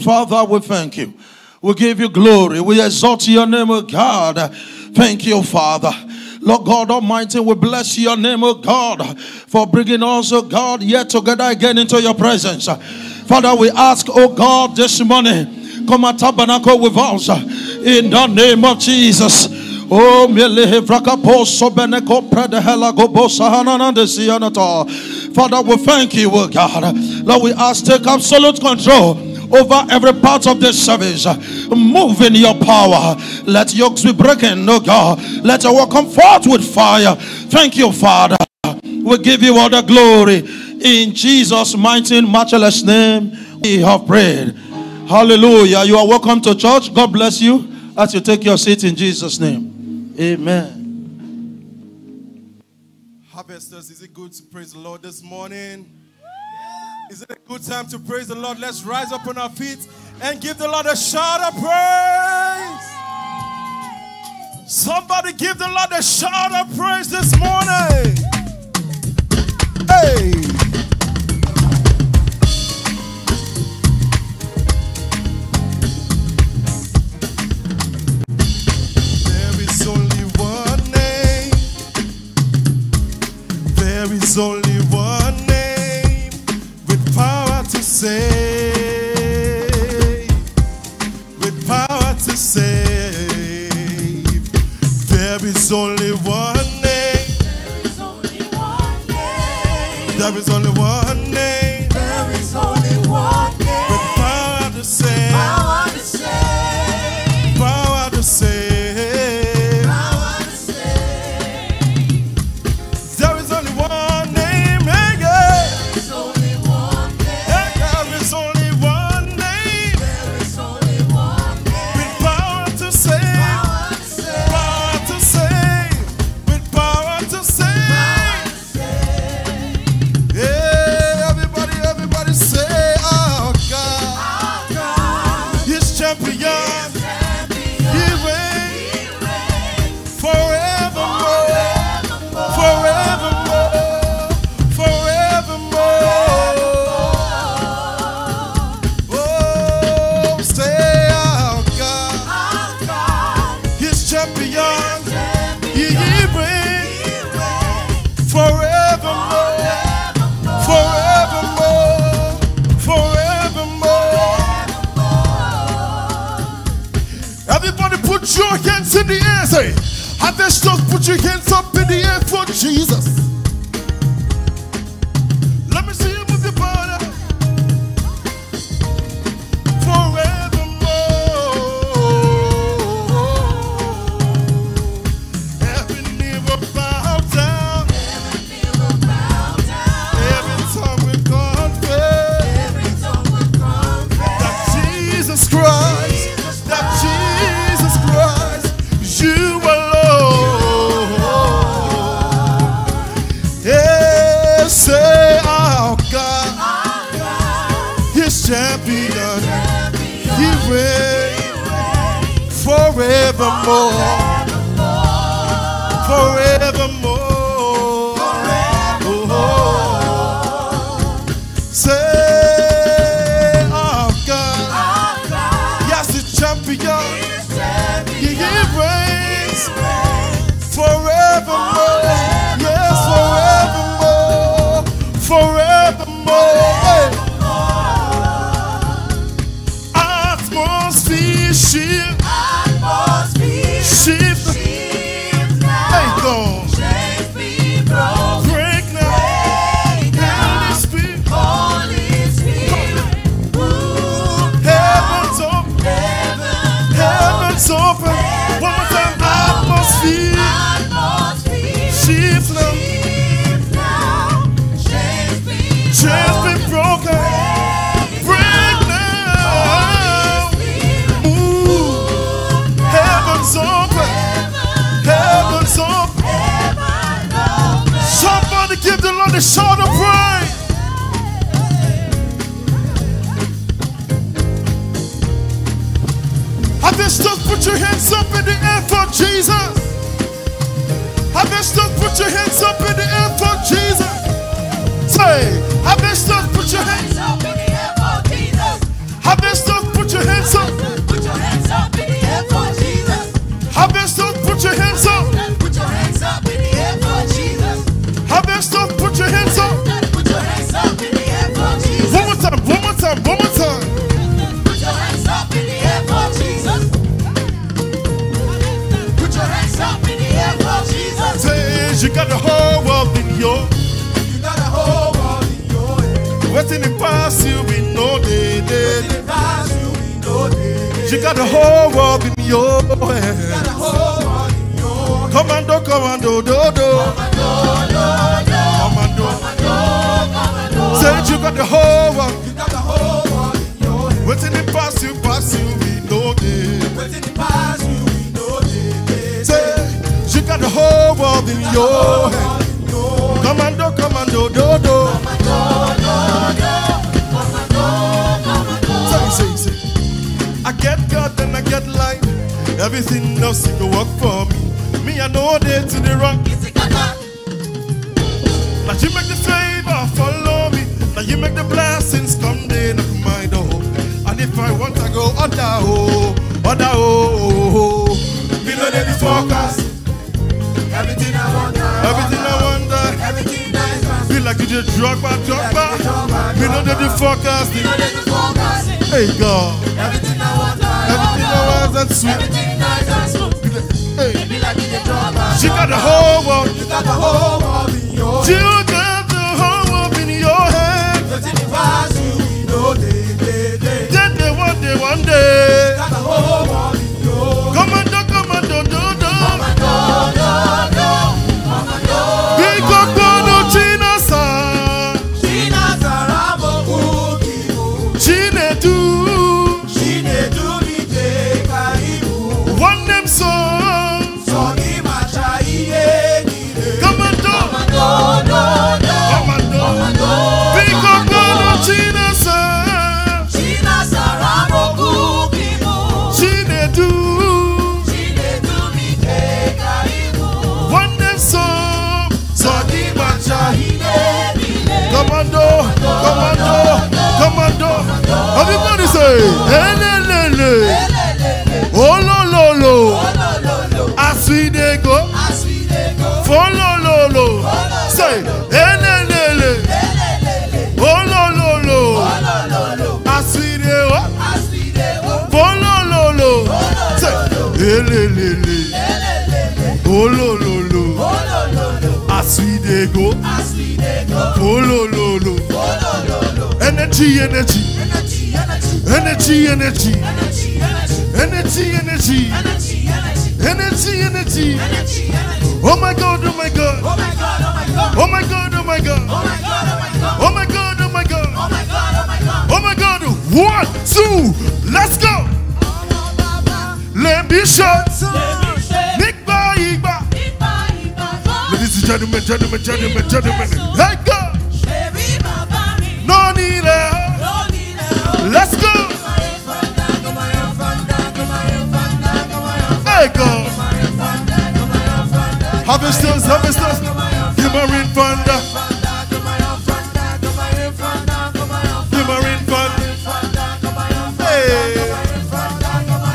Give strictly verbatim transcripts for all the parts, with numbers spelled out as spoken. Father, we thank you. We give you glory. We exalt your name, O God. Thank you, Father. Lord God Almighty, we bless your name, O God, for bringing us, O God, yet together again into your presence. Father, we ask, O God, this morning, come and tabernacle with us in the name of Jesus. Oh, Father, we thank you, O God. Lord, we ask, take absolute control over every part of this service. Move in your power. Let yokes be broken, oh God. Let our work come forth with fire. Thank you, Father. We give you all the glory. In Jesus' mighty and matchless name, we have prayed. Hallelujah. You are welcome to church. God bless you as you take your seat in Jesus' name. Amen. Harvesters, is it good to praise the Lord this morning? Is it a good time to praise the Lord? Let's rise up on our feet and give the Lord a shout of praise. Somebody give the Lord a shout of praise this morning. Hey. There is only one name. There is only one name. Power to save, with power to save. There is only one name. There is only one name. There is only one name. There is only one name. With power to save. Power to save. Power to save. Power to save. There is only one name. Hey, yeah. Your hands in the air, say, Harvesters, put your hands up in the air for Jesus. Let me see you move your body. Forevermore, every knee will bow down. Every knee will bow down. Every tongue will confess. Every tongue will confess that Jesus Christ. Champion, he reigns forevermore, forevermore, forevermore. Say, our God, yes, the champion, he reigns forevermore, yes, forevermore, forevermore. Shift, shift, shift now, go. Chains be broken, break now, break now. Holy Spirit, Holy Spirit, move heavens now. Open, heavens, heavens open, open. Heaven one more time, atmosphere, atmosphere, shift now, shift now. Chains be chains be broken, break. Open. Heaven's open. Heaven. Somebody give the Lord a shout of praise. Harvesters, put your hands up in the air for Jesus. Harvesters, put your hands up in the air for Jesus. Say, Harvesters, put your hands up in the air for Jesus. Harvesters. You got the whole world in your hands. Commando, commando, do do. Commando, commando. Say you got the whole world. You got the whole world in your hands. What's in the past, you pass, you we know it. What's in the past, you we know it. Say you got the whole world in your hands. Commando, commando, do do. Say, say, say. I get God and I get life. Everything else you can work for me. Me, I know they to the wrong. Now you make the favor follow me. Now you make the blessings come day knock my door. And if I want I go under oh, under oh. You know they be focused. Everything I wonder, everything I wonder, everything that is fast. Feel like you just drug by, drug by. You know they be focused. You know they be focused. Hey God. Everything I want, everything I want, that's sweet. Everything nice and smooth. Hey, baby, like in the drama. She got the whole world. You got the whole world in your hands. You got the whole world in your hands. Nothing divides you. We know day, day, day. Then day, one day, one day. You got the whole world in your hands. Come on, do, come on, do, do, do. Come on, do, do, do. Come on, do. Big up, do, do, China, sir. Commando, commando, commando. Everybody say, elelele, olololo, as we dey go, folololo. Say, elelele, olololo, as we dey go, folololo. Say, elelele, olololo, as we dey go. Oh lo lo lo, energy energy, energy energy, energy energy, energy energy, energy energy, oh my God, oh my God, oh my God, oh my God, oh my God, oh my God, oh my God, oh my God, one two, let's go. Let me shot. Ladies and gentlemen, gentlemen, gentlemen, gentlemen, hey go. No need it. Let's go. Hey go. Harvesters, harvesters, give my rain thunder. Give my rain thunder. Hey.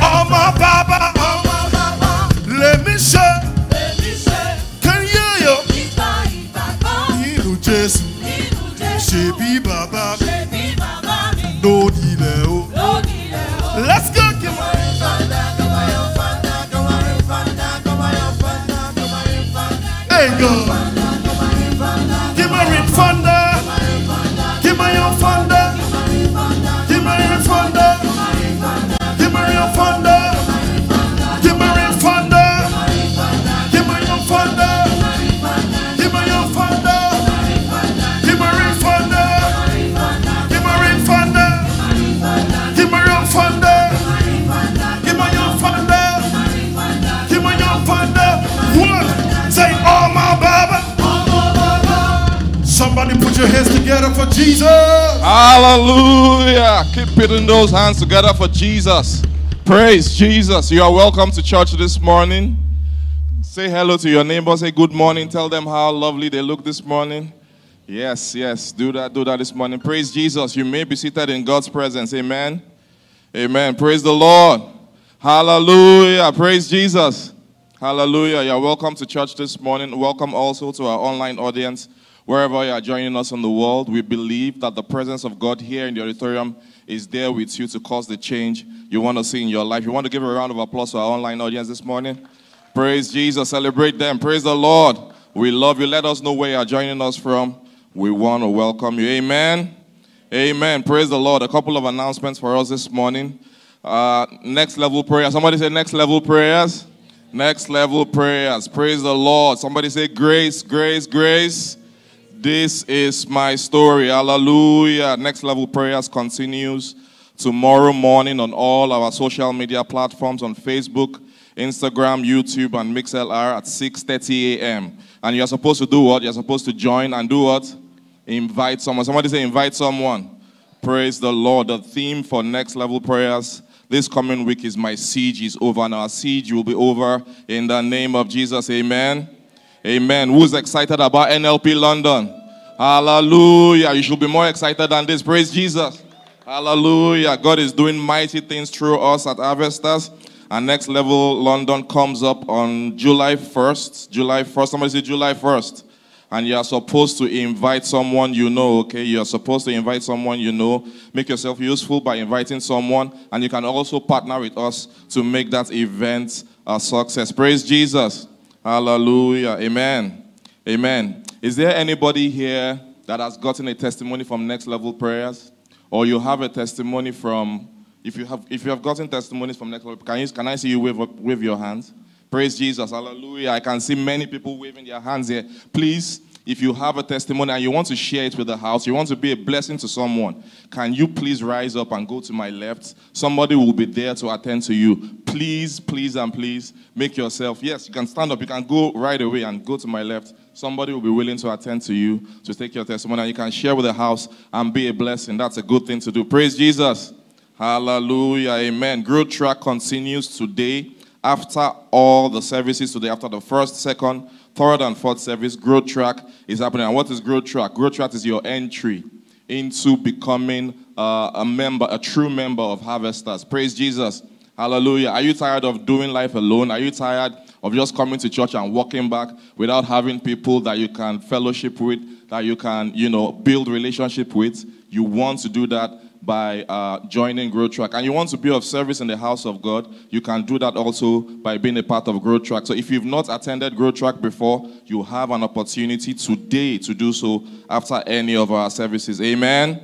Oh my Baba, oh my Baba, let me show. Shebi Baba, no delay. Let's go, come on. Hey, go. Give my ring thunder. Give my own thunder. Give my ring thunder. Give my own thunder. Give my ring thunder. Give my own thunder. Give my own thunder. Somebody put your hands together for Jesus. Hallelujah. Keep putting those hands together for Jesus. Praise Jesus. You are welcome to church this morning. Say hello to your neighbor. Say good morning. Tell them how lovely they look this morning. Yes, yes. Do that. Do that this morning. Praise Jesus. You may be seated in God's presence. Amen. Amen. Praise the Lord. Hallelujah. Praise Jesus. Hallelujah. You are welcome to church this morning. Welcome also to our online audience. Wherever you are joining us on the world, we believe that the presence of God here in the auditorium is there with you to cause the change you want to see in your life. You want to give a round of applause to our online audience this morning? Praise Jesus. Celebrate them. Praise the Lord. We love you. Let us know where you are joining us from. We want to welcome you. Amen. Amen. Praise the Lord. A couple of announcements for us this morning. Uh, next level prayers. Somebody say next level prayers. Next level prayers. Praise the Lord. Somebody say grace, grace, grace. This is my story. Hallelujah. Next level prayers continues tomorrow morning on all our social media platforms, on Facebook, Instagram, YouTube, and MixLR at six thirty a m And you're supposed to do what? You're supposed to join and do what? Invite someone. Somebody say invite someone. Praise the Lord. The theme for next level prayers this coming week is my siege is over, and our siege will be over in the name of Jesus. Amen. Amen. Who's excited about N L P London? Hallelujah. You should be more excited than this. Praise Jesus. Hallelujah. God is doing mighty things through us at Harvesters. And Next Level London comes up on July first. July first. Somebody say July first. And you are supposed to invite someone you know, okay? You are supposed to invite someone you know. Make yourself useful by inviting someone. And you can also partner with us to make that event a success. Praise Jesus. Hallelujah. Amen. Amen. Is there anybody here that has gotten a testimony from Next Level Prayers? Or you have a testimony from, if you have if you have gotten testimonies from Next Level, can, you, can I see you wave, wave your hands? Praise Jesus. Hallelujah. I can see many people waving their hands here. Please, if you have a testimony and you want to share it with the house, you want to be a blessing to someone, can you please rise up and go to my left? Somebody will be there to attend to you. Please, please, and please make yourself. Yes, you can stand up. You can go right away and go to my left. Somebody will be willing to attend to you, to take your testimony, and you can share with the house and be a blessing. That's a good thing to do. Praise Jesus. Hallelujah. Amen. Growth Track continues today. After all the services today, after the first, second, third, and fourth service, Growth Track is happening. And what is Growth Track? Growth Track is your entry into becoming uh, a member, a true member of Harvesters. Praise Jesus. Hallelujah. Are you tired of doing life alone? Are you tired of just coming to church and walking back without having people that you can fellowship with, that you can, you know, build relationship with? You want to do that by uh, joining Growth Track. And you want to be of service in the house of God, you can do that also by being a part of Growth Track. So if you've not attended Growth Track before, you have an opportunity today to do so after any of our services. Amen?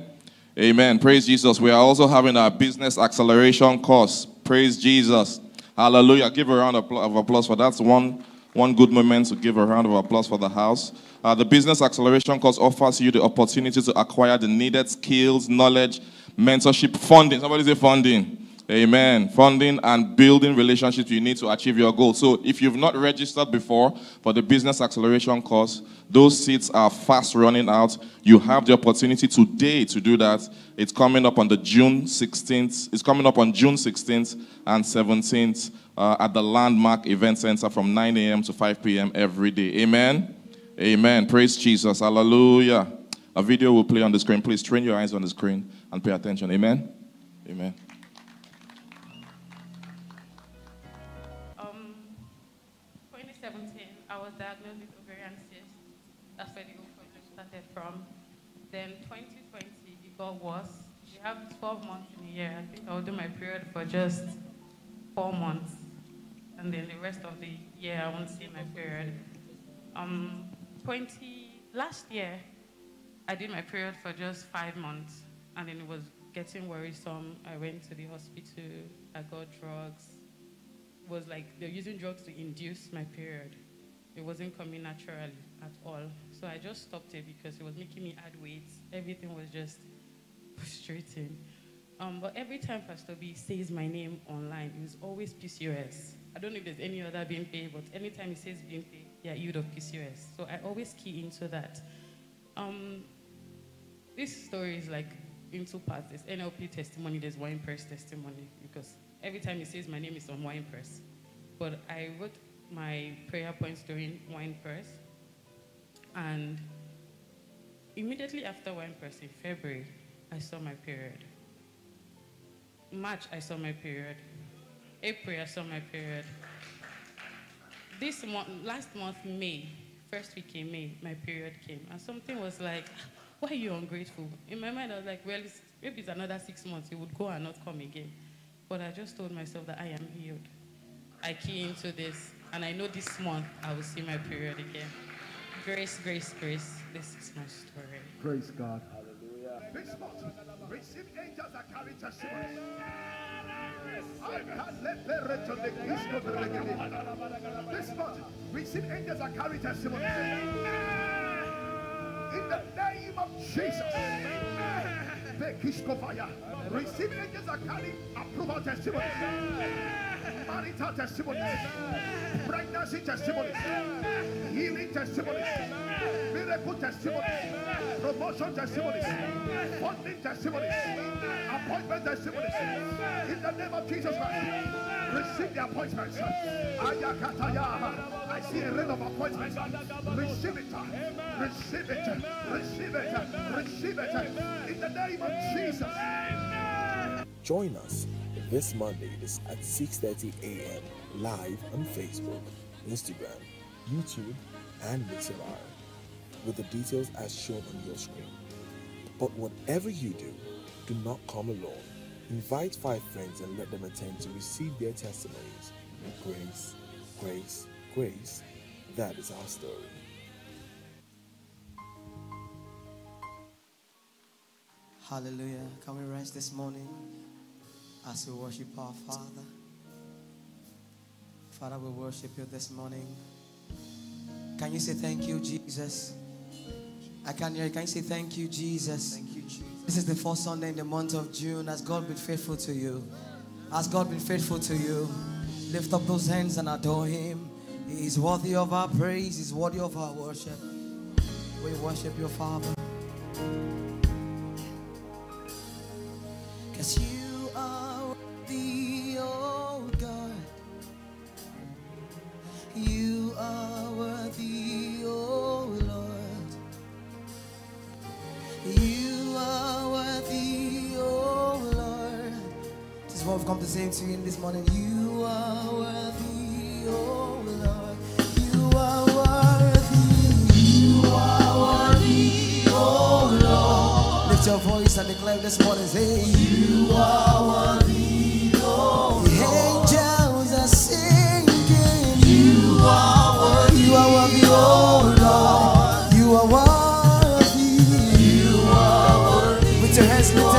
Amen. Praise Jesus. We are also having our business acceleration course. Praise Jesus. Hallelujah. Give a round of applause for that. That's one, one good moment to give a round of applause for the house. Uh, the business acceleration course offers you the opportunity to acquire the needed skills, knowledge, mentorship, funding. Somebody say funding. Amen. Funding and building relationships you need to achieve your goal. So if you've not registered before for the business acceleration course, those seats are fast running out. You have the opportunity today to do that. It's coming up on the June sixteenth. It's coming up on June sixteenth and seventeenth uh, at the Landmark event center from nine a m to five p m every day. Amen. Amen. Praise Jesus. Hallelujah. A video will play on the screen. Please train your eyes on the screen and pay attention. Amen? Amen. Um, twenty seventeen, I was diagnosed with ovarian cysts. That's where the whole problem started from. Then twenty twenty, it got worse. You have twelve months in a year. I think I'll do my period for just four months. And then the rest of the year, I won't see my period. Um, twenty, last year, I did my period for just five months. And then it was getting worrisome. I went to the hospital. I got drugs. It was like they're using drugs to induce my period. It wasn't coming naturally at all. So I just stopped it because it was making me add weight. Everything was just frustrating. Um, but every time Pastor B says my name online, it was always P C O S. I don't know if there's any other being paid, but anytime he says being paid, yeah, you'd have P C O S. So I always key into that. Um, this story is like in two parts. There's N L P testimony, there's Wine Press testimony, because every time he says my name is on Wine Press. But I wrote my prayer points during Wine Press, and immediately after Wine Press in February, I saw my period. March, I saw my period. April, I saw my period. This month, last month, May, first week in May, my period came, and something was like, why are you ungrateful? In my mind, I was like, well, it's, maybe it's another six months. It would go and not come again. But I just told myself that I am healed. I key into this, and I know this month I will see my period again. Grace, grace, grace. This is my story. Praise God. Hallelujah. This month, receive angels that carry testimonies. This month, we see angels that carry testimony. In the name of Jesus, receive angels that carry approval testimony. Marital testimonies, pregnancy testimonies, healing testimonies, miracle testimonies, promotion testimonies, funding testimonies, appointment testimonies. In the name of Jesus Christ, receive the appointments. I see a ring of appointments. Receive it, receive it, receive it, receive it. In the name of Jesus. Join us this Monday at six thirty a m live on Facebook, Instagram, YouTube, and MixLR, with the details as shown on your screen. But whatever you do, do not come alone. Invite five friends and let them attend to receive their testimonies. Grace, grace, grace. That is our story. Hallelujah. Can we rise this morning as we worship our Father? Father, we worship you this morning. Can you say thank you, Jesus? I can hear you. Can you say thank you, Jesus? Thank you, Jesus. This is the first Sunday in the month of June. Has God been faithful to you? Has God been faithful to you? Lift up those hands and adore him. He is worthy of our praise. He is worthy of our worship. We worship your Father. Because you come to say to you this morning, you are worthy, oh Lord, you are worthy, you are worthy, oh Lord. Lift your voice and declare this morning, say, you are worthy, oh Lord. The angels are singing, you are worthy, you are worthy, oh Lord, you are worthy, you are worthy. With your hands lifted up,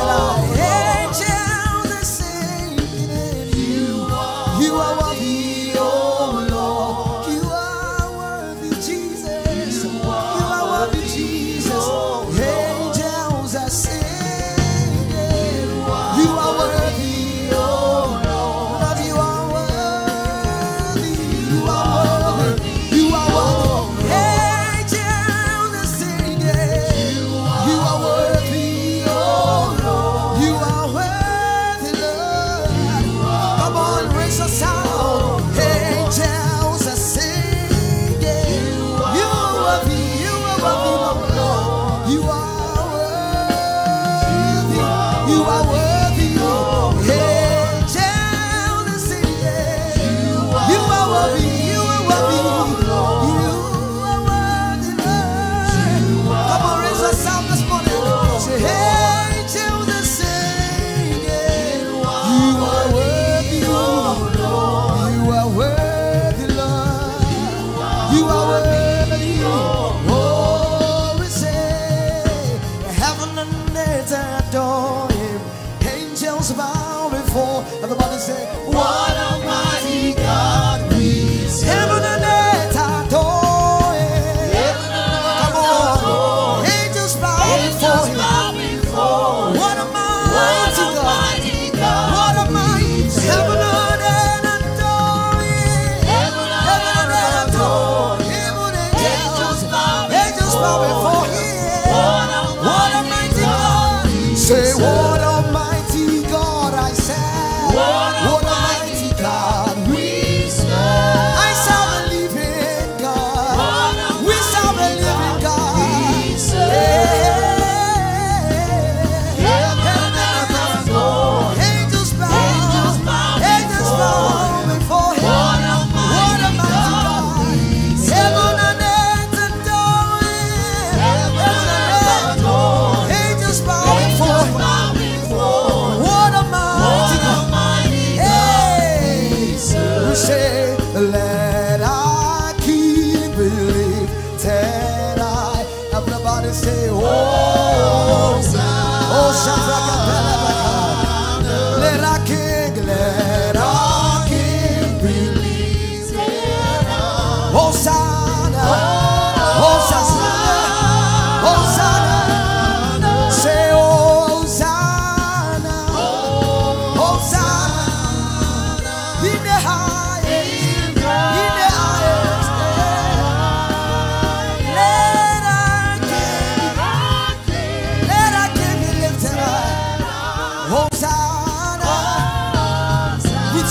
let our King, let our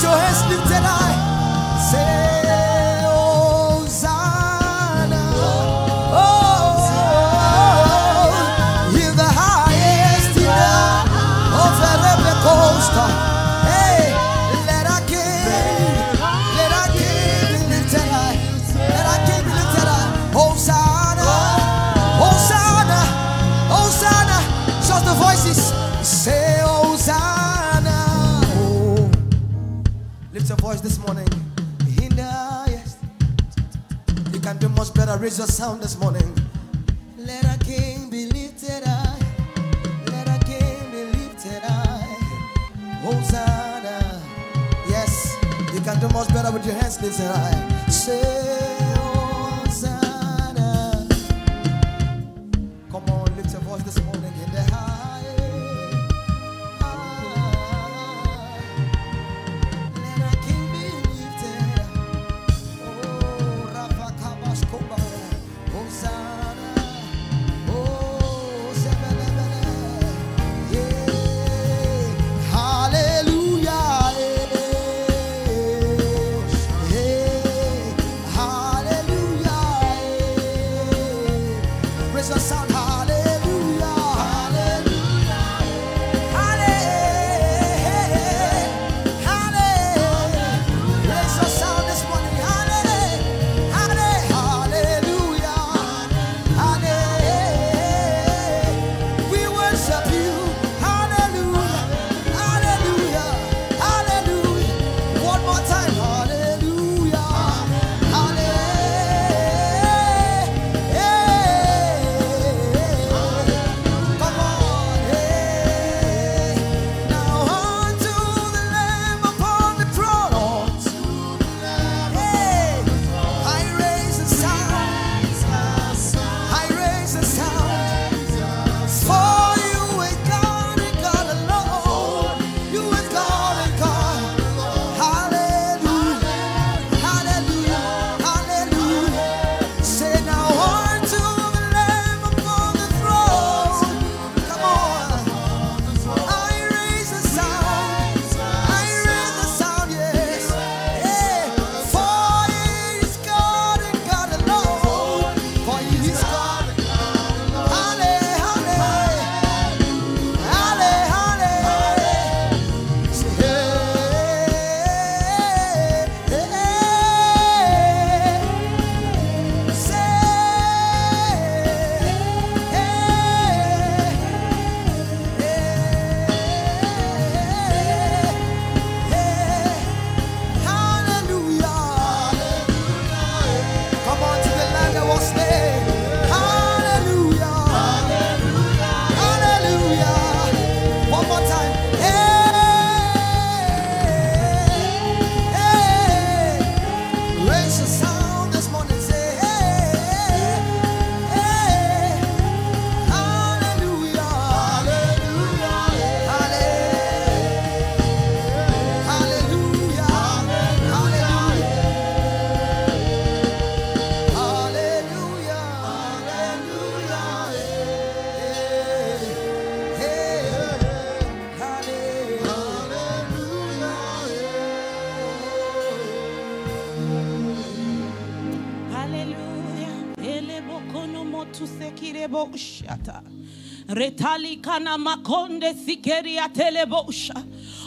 With your hands lifted high, say Hosanna, oh, in the highest, in the of the roller coaster. Hey, let our King, let our King be lifted high, let our King be lifted high. Hosanna, Hosanna, Hosanna. Just the voices say Hosanna. Voice this morning in the highest. You can do much better. Raise your sound this morning. Let our King be lifted high. Let our King be lifted high. Hosanna. Yes, you can do much better with your hands lifted high. Say Hosanna. Come on, lift your voice this morning in the high.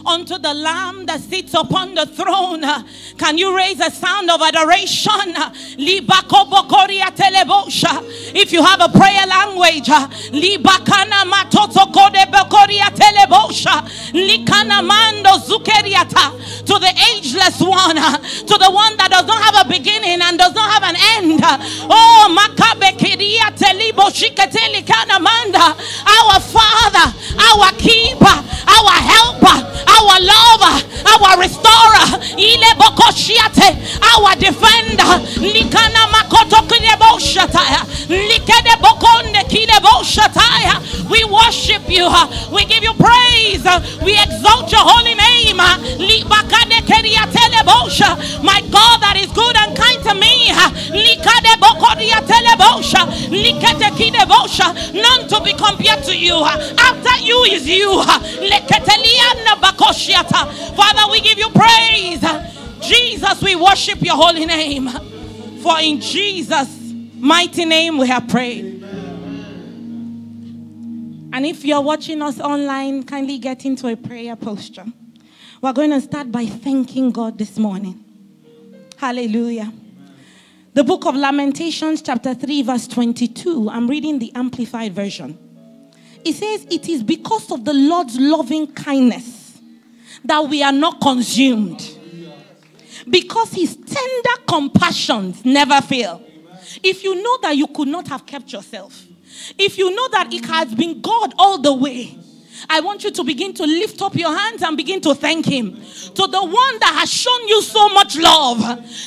Unto the Lamb that sits upon the throne. Can you raise a sound of adoration? If you have a prayer language, to the ageless one, to the one that does not have a beginning and does not have an end. Oh, our Father, our Keeper, our Helper, our Lover, our Restorer, our Defender, we worship you, we give you praise, we exalt your holy name. My God that is good and kind at me. Likade bokodia telebosha, likete kidebosha, none to be compared to you. After you is you. Leketeliana bakoshiata. Father, we give you praise. Jesus, we worship your holy name. For in Jesus' mighty name we have prayed. And if you're watching us online, kindly get into a prayer posture. We're going to start by thanking God this morning. Hallelujah. The book of Lamentations chapter three verse twenty-two. I'm reading the Amplified version. It says, it is because of the Lord's loving kindness that we are not consumed. Because his tender compassions never fail. If you know that you could not have kept yourself. If you know that it has been God all the way. I want you to begin to lift up your hands and begin to thank him. To the one that has shown you so much love.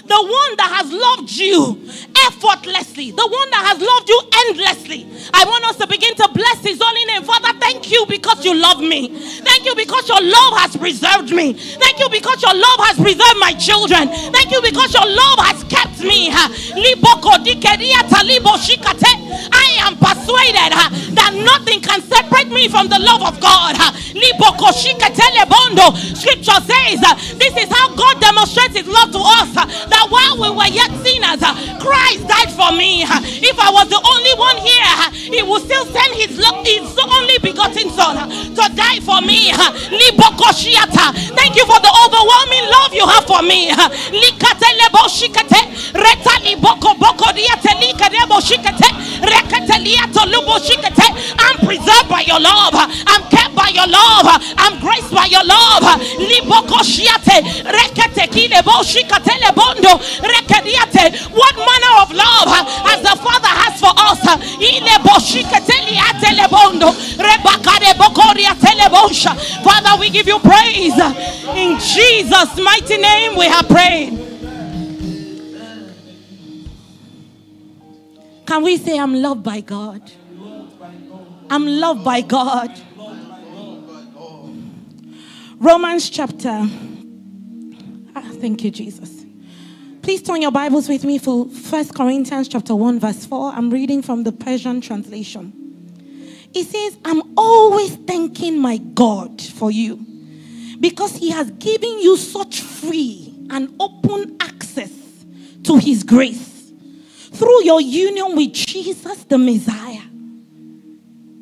The one that has loved you effortlessly. The one that has loved you endlessly. I want us to begin to bless his holy name. Father, thank you because you love me. Thank you because your love has preserved me. Thank you because your love has preserved my children. Thank you because your love has kept me. I am persuaded that nothing can separate me from the love of God. Scripture says this is how God demonstrates his love to us, that while we were yet sinners, Christ died for me. If I was the only one here, he would still send his, his only begotten son to die for me. Thank you for the overwhelming love you have for me. I'm preserved by your love. I'm kept by your love. I'm graced by your love. What manner of love as the Father has for us. Father, we give you praise. In Jesus' mighty name we have prayed. Can we say, I'm loved by God? I'm loved by God. Romans chapter. Ah, thank you, Jesus. Please turn your Bibles with me for First Corinthians chapter one verse four. I'm reading from the Passion translation. It says, I'm always thanking my God for you, because he has given you such free and open access to his grace through your union with Jesus the Messiah.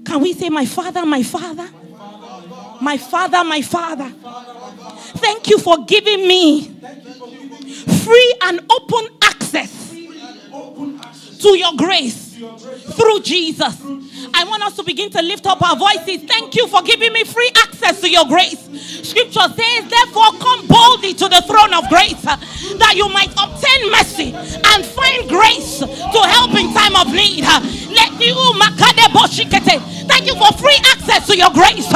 Can we say, my Father, my Father, my Father, my Father, thank you for giving me free and open access to your grace through Jesus. I want us to begin to lift up our voices. Thank you for giving me free access to your grace. Scripture says, therefore come boldly to the throne of grace, that you might obtain mercy and find grace to help in time of need. Thank you for free access to your grace.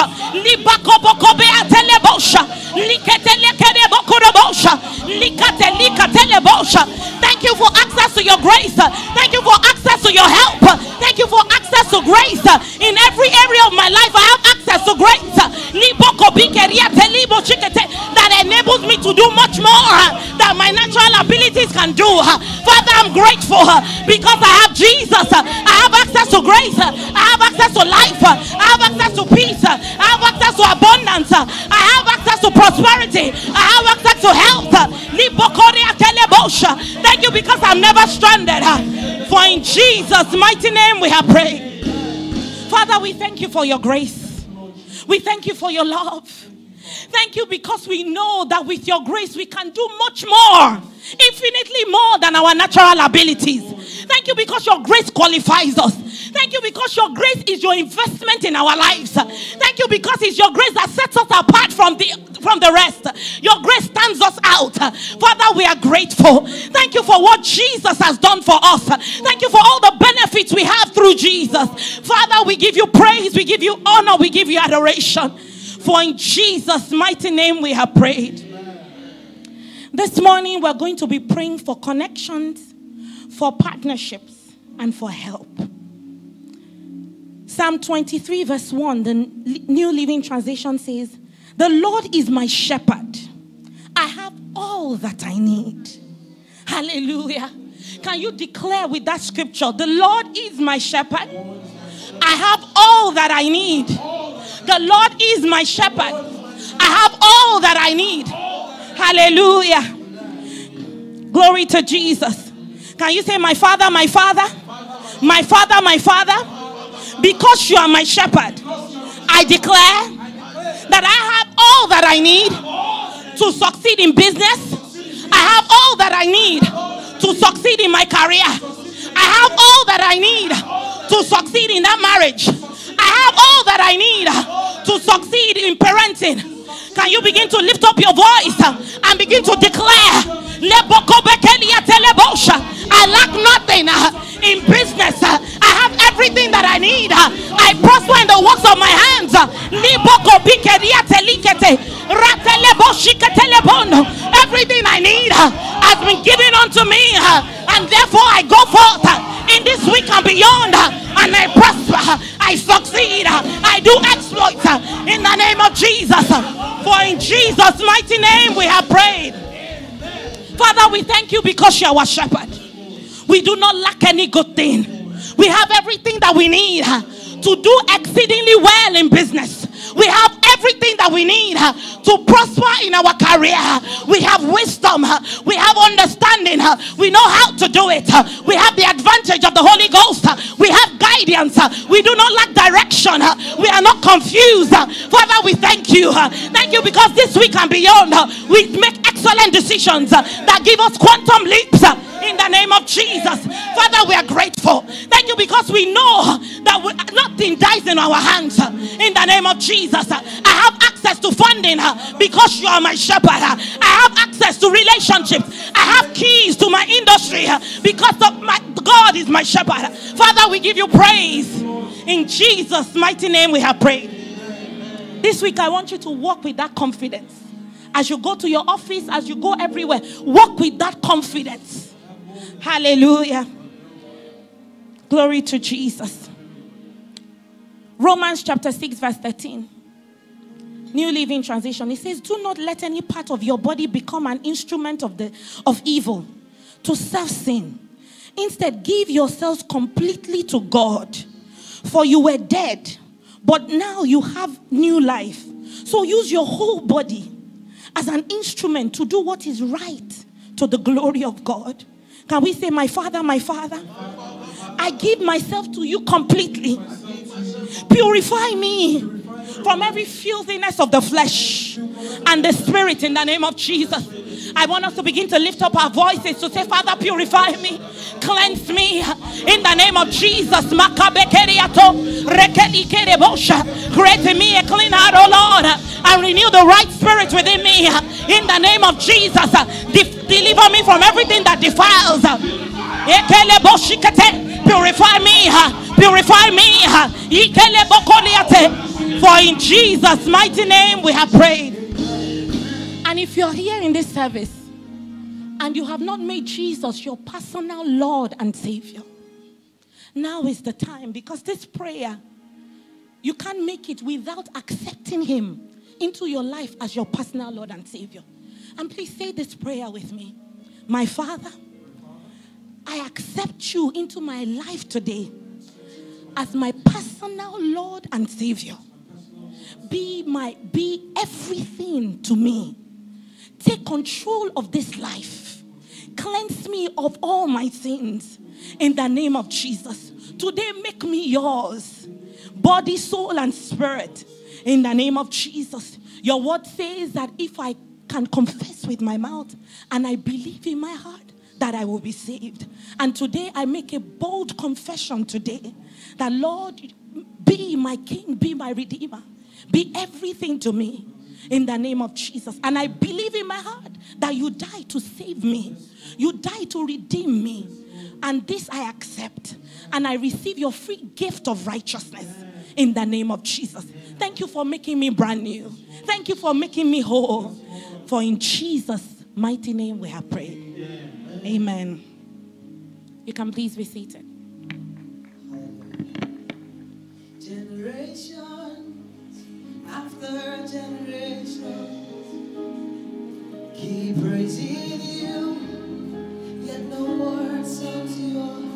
Thank you for access to your grace. Thank you for access to your help. Thank you for access to grace. In every area of my life, I have access to grace that enables me to do much more than my natural abilities can do. Father, I'm grateful because I have Jesus. I have access to grace. I have access to life. I have access to peace. I have access to abundance. I have access to prosperity. I have access to health. Thank you because I'm never stranded. For in Jesus' mighty name we have prayed. Father, we thank you for your grace. We thank you for your love. Thank you because we know that with your grace we can do much more, infinitely more than our natural abilities. Thank you because your grace qualifies us. Thank you because your grace is your investment in our lives. Thank you because it's your grace that sets us apart from the from the rest. Your grace stands us out. Father, we are grateful. Thank you for what Jesus has done for us. Thank you for all the benefits we have through Jesus. Father, we give you praise, we give you honor, we give you adoration. For in Jesus' mighty name we have prayed. This morning we're going to be praying for connections, for partnerships, and for help. Psalm twenty-three verse one, the New Living Translation says, the Lord is my shepherd. I have all that I need. I Hallelujah. Can you declare with that scripture, the Lord is my shepherd. I have all that I need. The Lord is my shepherd. I have all that I need. Hallelujah. Glory to Jesus. Can you say, my Father, my Father, my Father, my Father, because you are my shepherd, I declare that I have all that I need to succeed in business. I have all that I need to succeed in my career. I have all that I need to succeed in that marriage. I have all that I need to succeed in parenting. Can you begin to lift up your voice and begin to declare, I lack nothing in business. I have everything that I need. I prosper in the works of my hands. Everything I need has been given unto me, and therefore I go forth in this week and beyond, and I prosper, I succeed, I do exploits in the name of Jesus. For in Jesus' mighty name we have prayed. Father, we thank you because you are our shepherd. We do not lack any good thing. We have everything that we need to do exceedingly well in business. We have everything that we need to prosper in our career. We have wisdom. We have understanding. We know how to do it. We have the advantage of the Holy Ghost. We have guidance. We do not lack direction. We are not confused. Father, we thank you. Thank you because this week and beyond, we make excellent decisions that give us quantum leaps in the name of Jesus. Father, we are grateful. Thank you because we know that we, nothing dies in our hands. In the name of Jesus, I have access to funding because you are my shepherd. I have access to relationships. I have keys to my industry because of my God is my shepherd. Father, we give you praise. In Jesus' mighty name we have prayed. This week I want you to walk with that confidence. As you go to your office, as you go everywhere, walk with that confidence. Hallelujah. Glory to Jesus. Romans chapter six verse thirteen. New Living Translation. It says, do not let any part of your body become an instrument of, the, of evil to serve sin. Instead, give yourselves completely to God. For you were dead, but now you have new life. So use your whole body as an instrument to do what is right to the glory of God. Can we say, my Father, my Father, I give myself to you completely. Purify me from every filthiness of the flesh and the spirit in the name of Jesus. I want us to begin to lift up our voices to say, Father, purify me, cleanse me in the name of Jesus. Create in me a clean heart, O Lord, and renew the right spirit within me in the name of Jesus. Deliver me from everything that defiles. Purify me. Purify me. For in Jesus' mighty name we have prayed. And if you're here in this service and you have not made Jesus your personal Lord and Savior, now is the time, because this prayer, you can't make it without accepting him into your life as your personal Lord and Savior. And please say this prayer with me. My Father, I accept you into my life today as my personal Lord and Savior. Be my, be everything to me. Take control of this life. Cleanse me of all my sins in the name of Jesus. Today, make me yours, body, soul, and spirit in the name of Jesus. Your word says that if I can confess with my mouth and I believe in my heart that I will be saved. And today I make a bold confession today that Lord, be my King, be my Redeemer, be everything to me in the name of Jesus. And I believe in my heart that you died to save me, you died to redeem me, and this I accept, and I receive your free gift of righteousness in the name of Jesus. Thank you for making me brand new. Thank you for making me whole. For in Jesus' mighty name we have prayed. Amen. Amen. You can please be seated. Generations after generations keep praising you. Your Imole,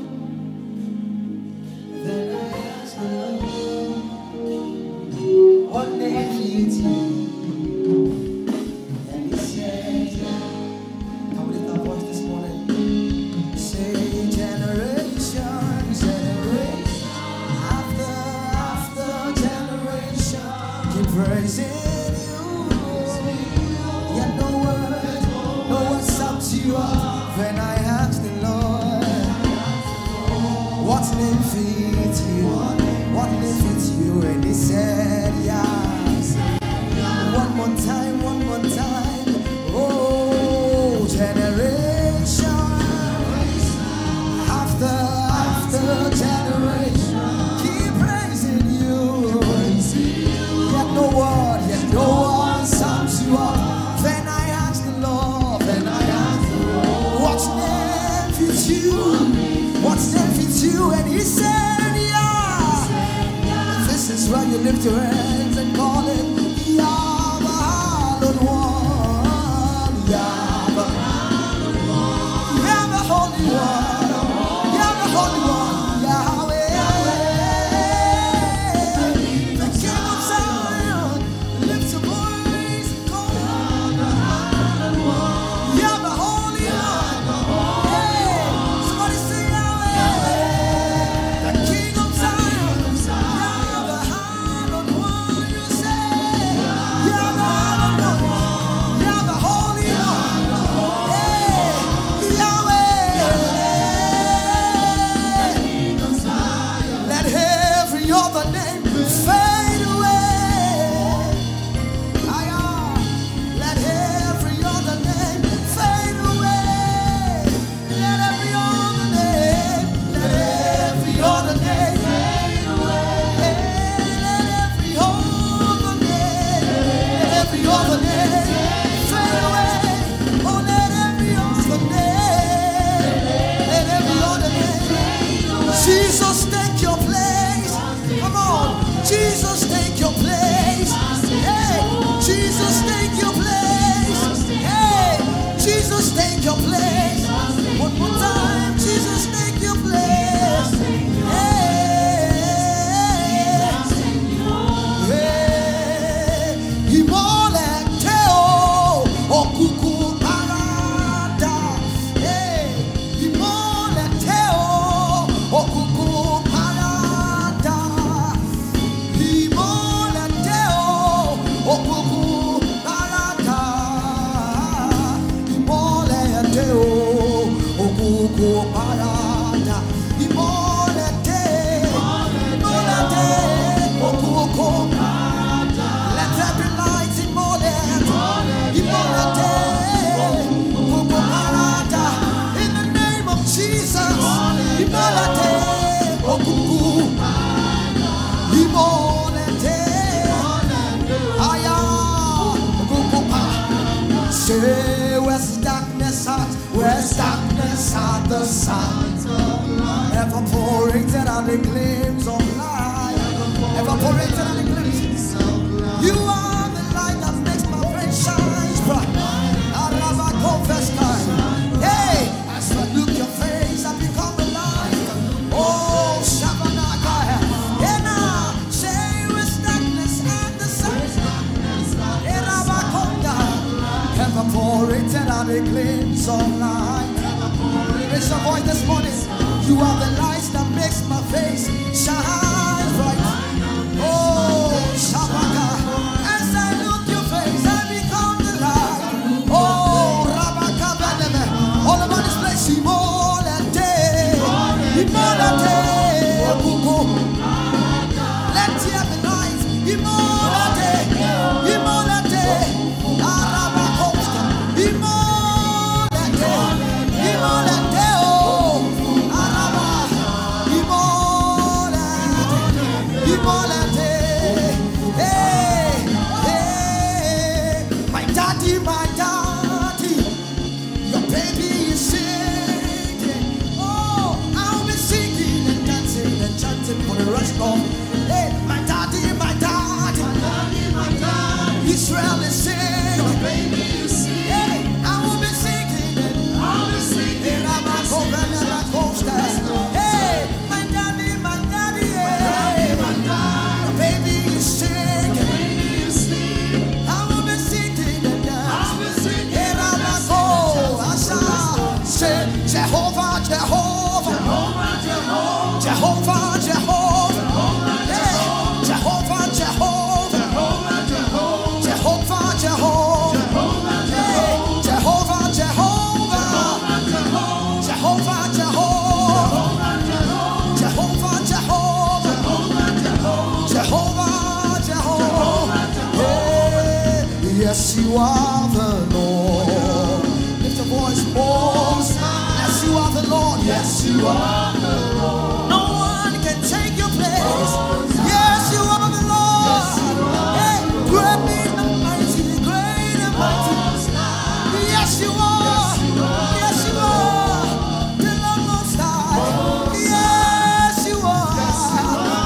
Yes, you are the Lord. No one can take your place. Oh, no. Yes, you are the Lord. Yes, you are hey, the Lord. Great and mighty, great and mighty. Oh, yes, you are. Yes, you are. The Lord Most High. Yes, you are. Yes, you are.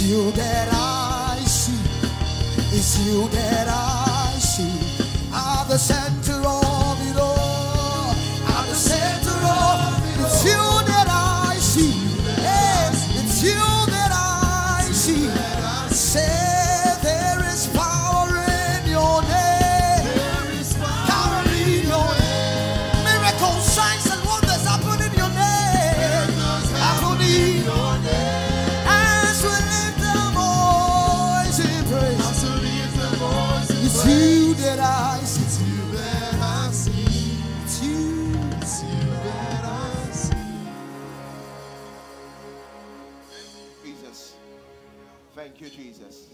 You that I see are the center of it all. Are the center of it all. It's you that I see. Yes, it's you that I see. Say there is power in your name. There is power in your name. Miracles, signs, and wonders happen in your name. Happen in your name. As we lift our voice in praise. It's you that I see. It's you that I see. It's you. It's you that I see. Thank you, Jesus. Thank you, Jesus.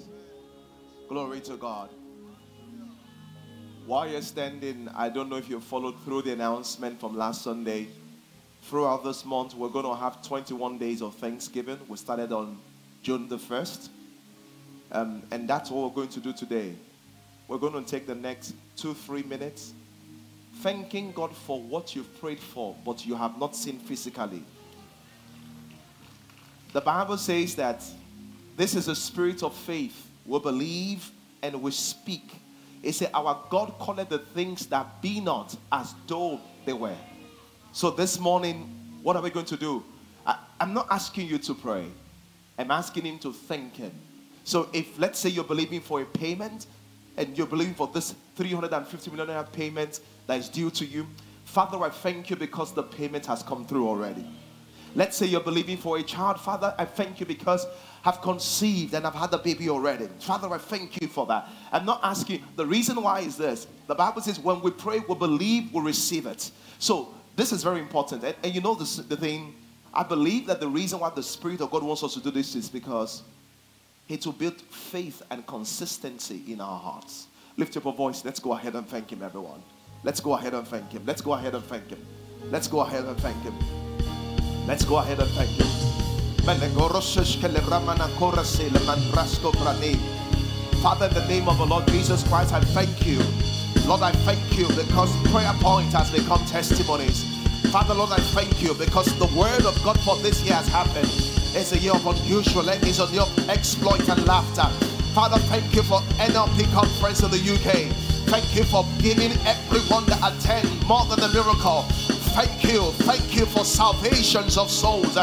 Glory to God. While you're standing, I don't know if you followed through the announcement from last Sunday. Throughout this month, we're going to have twenty-one days of Thanksgiving. We started on June the first. Um, and that's what we're going to do today. We're going to take the next two, three minutes thanking God for what you've prayed for, but you have not seen physically. The Bible says that this is a spirit of faith. We believe and we speak. It says our God calleth the things that be not as though they were. So this morning, what are we going to do? I, I'm not asking you to pray. I'm asking him to thank him. So if, let's say, you're believing for a payment, and you're believing for this three hundred fifty million naira payment that is due to you. Father, I thank you because the payment has come through already. Let's say you're believing for a child. Father, I thank you because I've conceived and I've had a baby already. Father, I thank you for that. I'm not asking. The reason why is this. The Bible says when we pray, we believe, we receive it. So this is very important. And, and you know this, the thing. I believe that the reason why the Spirit of God wants us to do this is because it will build faith and consistency in our hearts. Lift up your voice. Let's go ahead and thank him, everyone. Let's go ahead and thank him. Let's go ahead and thank him. Let's go ahead and thank him. Let's go ahead and thank him. Father, in the name of the Lord Jesus Christ, I thank you. Lord, I thank you because prayer point has become testimonies. Father, Lord, I thank you because the word of God for this year has happened. It's a year of unusual, it's a year of exploit and laughter. Father, thank you for N L P Conference of the U K. Thank you for giving everyone that attend more than a miracle. Thank you, thank you for salvations of souls.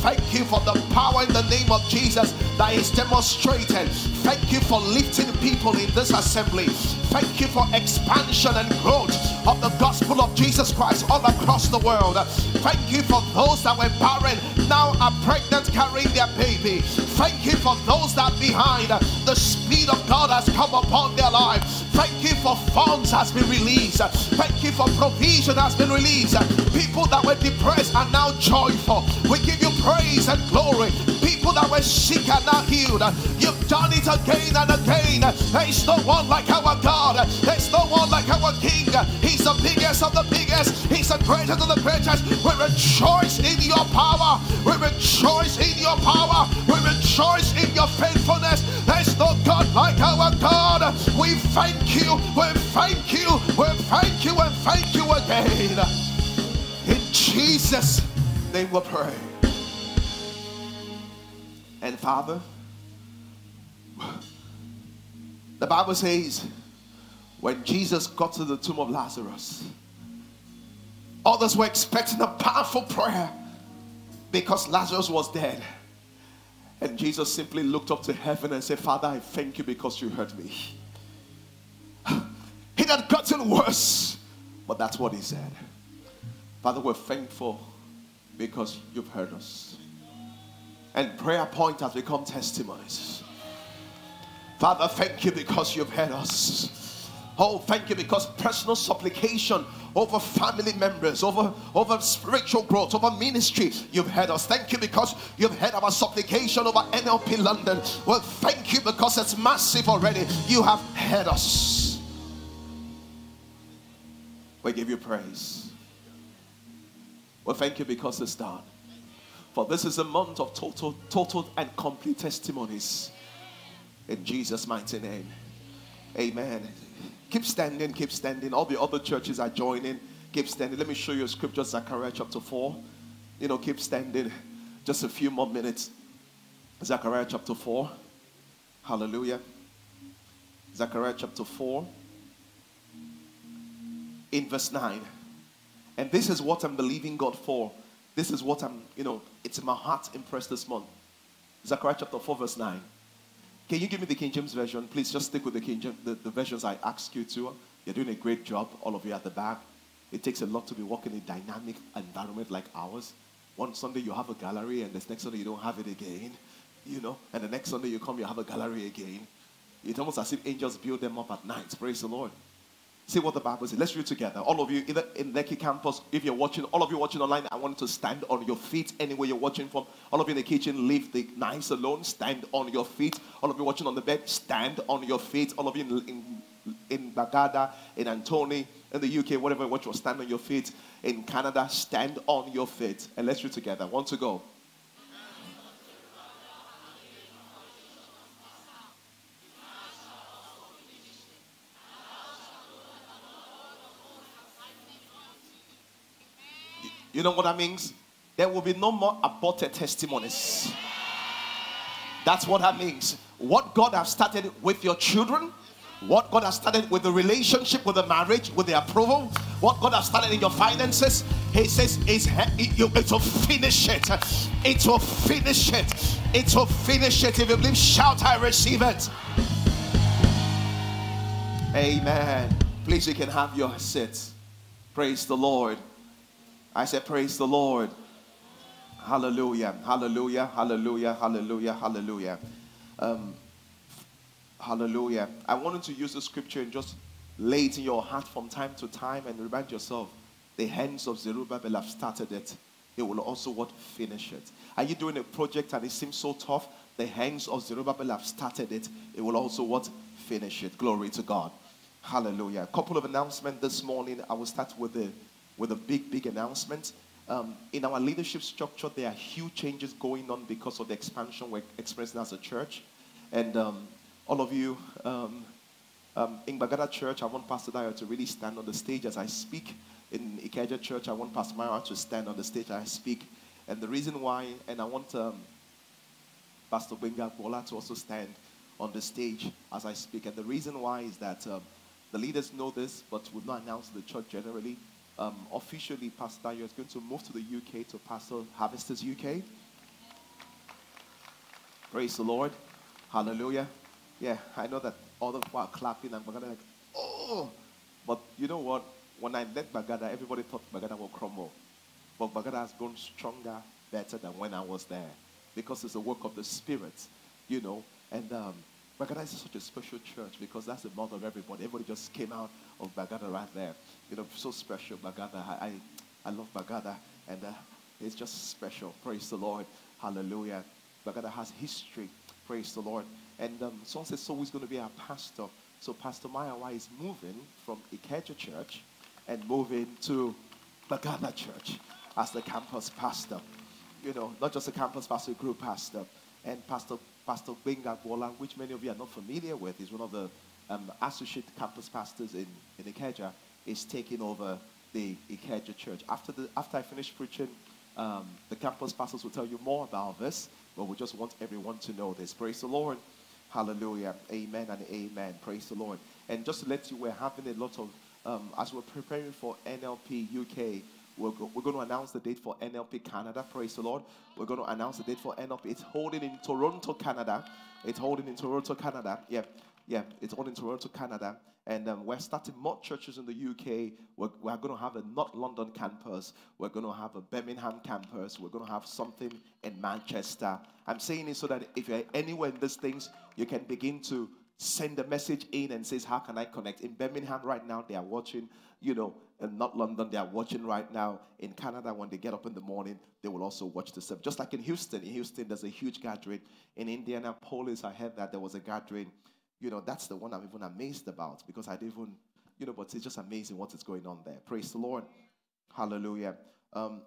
Thank you for the power in the name of Jesus that is demonstrated. Thank you for lifting people in this assembly. Thank you for expansion and growth of the gospel of Jesus Christ all across the world. Thank you for those that were barren, now are pregnant, carrying their baby. Thank you for those that are behind. The speed of God has come upon their life. Thank you for funds has been released. Thank you for provision has been released. People that were depressed are now joyful. We give you praise and glory. People that were sick are now healed. You've done it again and again. There is no one like our God. There is no one like our King. He's the biggest of the biggest. He's the greatest of the greatest. We rejoice in your power. We rejoice in your power. We rejoice in your faithfulness. There is no God like our God. We thank you. We thank you. We thank you and thank you again. In Jesus' name we pray. And Father, the Bible says when Jesus got to the tomb of Lazarus, others were expecting a powerful prayer because Lazarus was dead. And Jesus simply looked up to heaven and said, Father, I thank you because you heard me. It had gotten worse, but that's what he said. Father, we're thankful because you've heard us. And prayer point has become testimonies. Father, thank you because you've heard us. Oh, thank you because personal supplication over family members, over, over spiritual growth, over ministry, you've heard us. Thank you because you've heard our supplication over N L P London. Well, thank you because it's massive already. You have heard us. We give you praise. Well, thank you because it's done. For this is a month of total, total and complete testimonies. In Jesus' mighty name. Amen. Keep standing, keep standing. All the other churches are joining. Keep standing. Let me show you a scripture, Zechariah chapter four. You know, keep standing. Just a few more minutes. Zechariah chapter four. Hallelujah. Zechariah chapter four. In verse nine. And this is what I'm believing God for. This is what I'm, you know, it's in my heart impressed this month. Zechariah chapter four verse nine. Can you give me the King James Version? Please just stick with the King James, the, the versions I asked you to. You're doing a great job, all of you at the back. It takes a lot to be working in a dynamic environment like ours. One Sunday you have a gallery, and the next Sunday you don't have it again. You know, and the next Sunday you come, you have a gallery again. It's almost as if angels build them up at night. Praise the Lord. See what the Bible says. Let's read together. All of you, either in Lekki Campus, if you're watching, all of you watching online, I want you to stand on your feet anywhere you're watching from. All of you in the kitchen, leave the knives alone. Stand on your feet. All of you watching on the bed, stand on your feet. All of you in, in, in Bagada, in Antony, in the U K, whatever you watch, or stand on your feet. In Canada, stand on your feet. And let's read together. One to go. You know what that means? There will be no more aborted testimonies. That's what that means. What God has started with your children, what God has started with the relationship, with the marriage, with the approval, what God has started in your finances, He says it's, it will finish it. It will finish it. It will finish it. If you believe, shout, I receive it. Amen. Please, you can have your seats. Praise the Lord. I said, praise the Lord. Hallelujah, hallelujah, hallelujah, hallelujah, hallelujah. Um, hallelujah. I wanted to use the scripture and just lay it in your heart from time to time and remind yourself, the hands of Zerubbabel have started it. It will also what finish it. Are you doing a project and it seems so tough? The hands of Zerubbabel have started it. It will also what finish it. Glory to God. Hallelujah. A couple of announcements this morning. I will start with the with a big, big announcement. Um, in our leadership structure, there are huge changes going on because of the expansion we're experiencing as a church. And um, all of you, um, um, in Bagada Church, I want Pastor Daya to really stand on the stage as I speak. In Ikeja Church, I want Pastor Mara to stand on the stage as I speak. And the reason why, and I want um, Pastor Bengabola to also stand on the stage as I speak. And the reason why is that um, the leaders know this, but we've not announced the church generally. Um, officially, Pastor Daniel is going to move to the U K to pastor Harvesters U K. Praise the Lord. Hallelujah. Yeah, I know that all the people are clapping and Bagada like, oh. But you know what? When I left Bagada, everybody thought Bagada will crumble. But Bagada has grown stronger, better than when I was there. Because it's a work of the Spirit, you know. And um, Bagada is such a special church because that's the mother of everybody. Everybody just came out of Bagada right there. You know, so special, Bagada. I, I, I love Bagada, and uh, it's just special. Praise the Lord. Hallelujah. Bagada has history. Praise the Lord. And um, someone says, so who's going to be our pastor? So Pastor Mayawa is moving from Ikeja Church and moving to Bagada Church as the campus pastor. You know, not just a campus pastor, a group pastor. And Pastor Pastor Bengabola, which many of you are not familiar with, is one of the um, associate campus pastors in, in Ikeja. Is taking over the Ikeja Church. After the after I finish preaching, um, the campus pastors will tell you more about this, but we just want everyone to know this. Praise the Lord. Hallelujah. Amen and amen. Praise the Lord. And just to let you, we're having a lot of, um, as we're preparing for N L P U K, we're, go, we're going to announce the date for N L P Canada. Praise the Lord. We're going to announce the date for N L P. It's holding in Toronto, Canada. It's holding in Toronto, Canada. Yeah. Yeah, it's all in Toronto, Canada. And um, we're starting more churches in the U K. We're, we're going to have a North London campus. We're going to have a Birmingham campus. We're going to have something in Manchester. I'm saying it so that if you're anywhere in these things, you can begin to send a message in and says, how can I connect? In Birmingham right now, they are watching, you know, and not London, they are watching right now. In Canada, when they get up in the morning, they will also watch the service. Just like in Houston. In Houston, there's a huge gathering. In Indianapolis, I heard that there was a gathering. You know, that's the one I'm even amazed about, because I didn't even, you know, but it's just amazing what is going on there. Praise the Lord. Hallelujah. Um,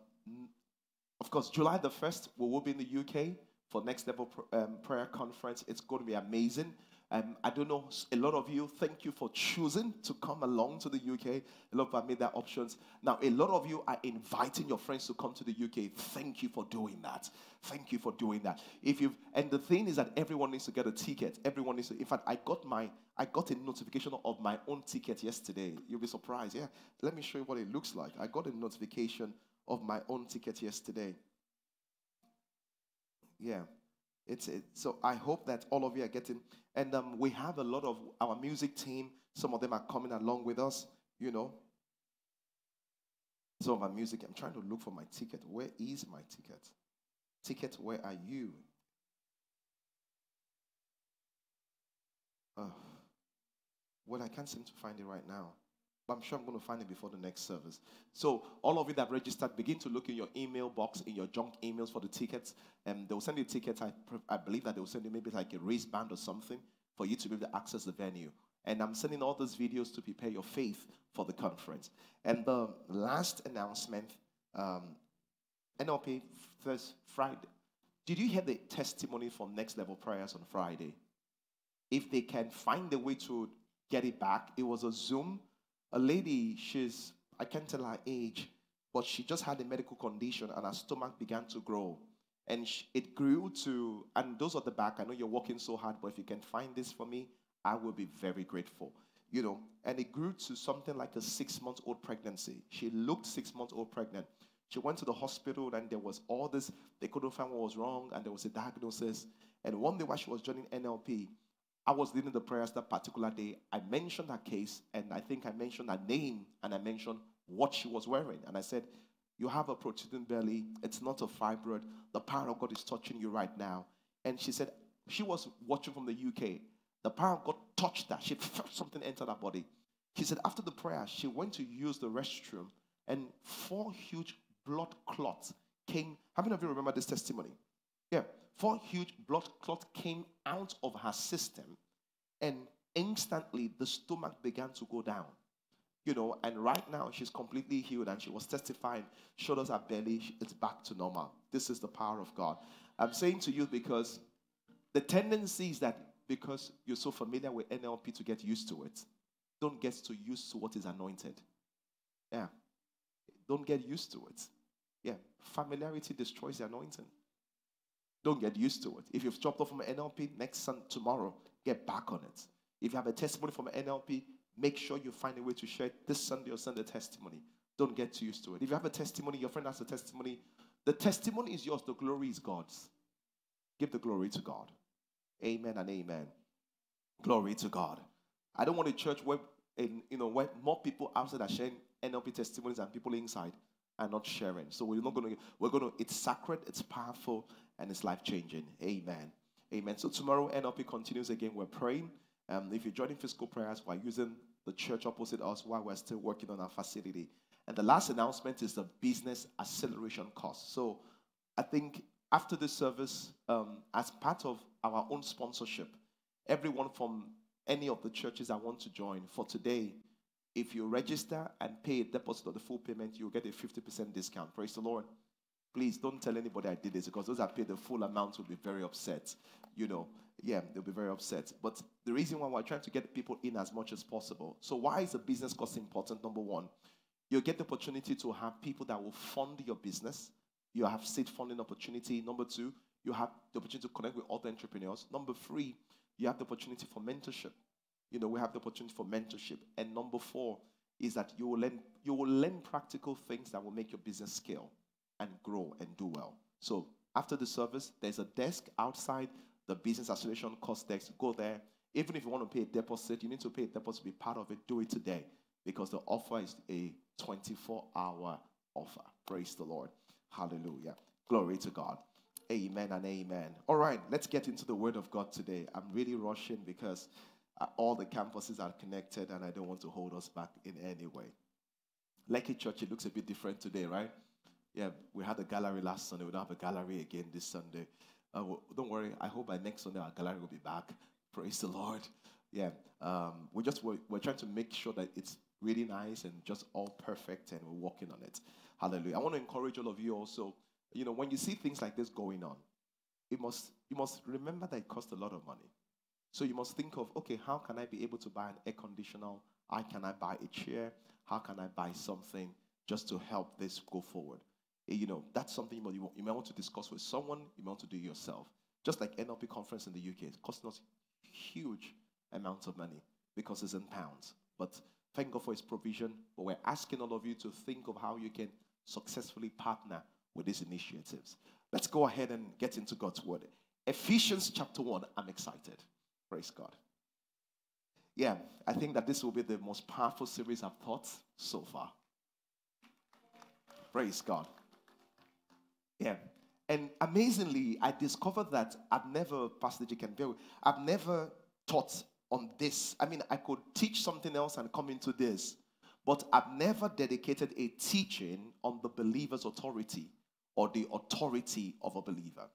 of course, July the first, we will be in the U K for Next Level pr um, Prayer Conference. It's going to be amazing. Um, I don't know, a lot of you, thank you for choosing to come along to the U K. A lot of you have made that options. Now, a lot of you are inviting your friends to come to the U K. Thank you for doing that. Thank you for doing that. If you've, and the thing is that everyone needs to get a ticket. Everyone needs to, in fact, I got my, I got a notification of my own ticket yesterday. You'll be surprised. Yeah, let me show you what it looks like. I got a notification of my own ticket yesterday. Yeah. It's it. So I hope that all of you are getting, and um, we have a lot of our music team. Some of them are coming along with us, you know. Some of our music, I'm trying to look for my ticket. Where is my ticket? Ticket, where are you? Oh. Well, I can't seem to find it right now. But I'm sure I'm going to find it before the next service. So all of you that registered, begin to look in your email box, in your junk emails for the tickets. Um, they will send you tickets. I, I believe that they will send you maybe like a wristband or something for you to be able to access the venue. And I'm sending all those videos to prepare your faith for the conference. And the last announcement, um, N L P Thursday, Friday. Did you hear the testimony from Next Level Prayers on Friday? If they can find a way to get it back, it was a Zoom. A lady, she's, I can't tell her age, but she just had a medical condition and her stomach began to grow. And she, it grew to, and those at the back, I know you're working so hard, but if you can find this for me, I will be very grateful. You know, and it grew to something like a six-month-old pregnancy. She looked six-month-old pregnant. She went to the hospital and there was all this, they couldn't find what was wrong and there was a diagnosis. And one day while she was joining N L P, I was leading the prayers that particular day. I mentioned her case, and I think I mentioned her name, and I mentioned what she was wearing. And I said, you have a protruding belly. It's not a fibroid. The power of God is touching you right now. And she said, she was watching from the U K. The power of God touched her. She felt something enter her body. She said after the prayer, she went to use the restroom, and four huge blood clots came. How many of you remember this testimony? Yeah. Four huge blood clots came out of her system, and instantly the stomach began to go down. You know, and right now she's completely healed, and she was testifying, showed us her belly, it's back to normal. This is the power of God. I'm saying to you because the tendency is that because you're so familiar with N L P to get used to it, don't get too used to what is anointed. Yeah. Don't get used to it. Yeah. Familiarity destroys the anointing. Don't get used to it. If you've dropped off from N L P, next Sunday, tomorrow, get back on it. If you have a testimony from N L P, make sure you find a way to share it this Sunday or Sunday testimony. Don't get too used to it. If you have a testimony, your friend has a testimony, the testimony is yours, the glory is God's. Give the glory to God. Amen and amen. Glory to God. I don't want a church where, in, you know, where more people outside are sharing N L P testimonies and people inside are not sharing. So we're not going to, we're going to, it's sacred, it's powerful, and it's life-changing. Amen. Amen. So tomorrow, N L P continues again. We're praying. Um, if you're joining physical prayers, we're using the church opposite us while we're still working on our facility. And the last announcement is the business acceleration course. So I think after this service, um, as part of our own sponsorship, everyone from any of the churches that want to join for today, if you register and pay a deposit of the full payment, you'll get a fifty percent discount. Praise the Lord. Please don't tell anybody I did this, because those that pay the full amount will be very upset. You know, yeah, they'll be very upset. But the reason why we're trying to get people in as much as possible. So why is a business course important? Number one, you'll get the opportunity to have people that will fund your business. You have seed funding opportunity. Number two, you have the opportunity to connect with other entrepreneurs. Number three, you have the opportunity for mentorship. You know, we have the opportunity for mentorship. And number four is that you will learn, you will learn practical things that will make your business scale and grow and do well. So after the service, there's a desk outside the business association course desk. Go there. Even if you want to pay a deposit, you need to pay a deposit to be part of it. Do it today, because the offer is a twenty-four hour offer. Praise the Lord. Hallelujah. Glory to God. Amen and amen. All right, let's get into the word of God today. I'm really rushing because all the campuses are connected, and I don't want to hold us back in any way. Lekki Church, it looks a bit different today, right? Yeah, we had a gallery last Sunday. We don't have a gallery again this Sunday. Uh, well, don't worry. I hope by next Sunday our gallery will be back. Praise the Lord. Yeah, um, we just we're, we're trying to make sure that it's really nice and just all perfect, and we're working on it. Hallelujah. I want to encourage all of you also. You know, when you see things like this going on, it must you must remember that it costs a lot of money. So you must think of, okay, how can I be able to buy an air conditioner? How can I buy a chair? How can I buy something just to help this go forward? You know, that's something you might, you might want to discuss with someone. You might want to do yourself. Just like N L P Conference in the U K, it costs us huge amounts of money because it's in pounds. But thank God for His provision. But we're asking all of you to think of how you can successfully partner with these initiatives. Let's go ahead and get into God's Word. Ephesians chapter one. I'm excited. Praise God. Yeah, I think that this will be the most powerful series I've taught so far. Praise God. Yeah, and amazingly, I discovered that I've never, Pastor J can bear with, I've never taught on this. I mean, I could teach something else and come into this, but I've never dedicated a teaching on the believer's authority or the authority of a believer.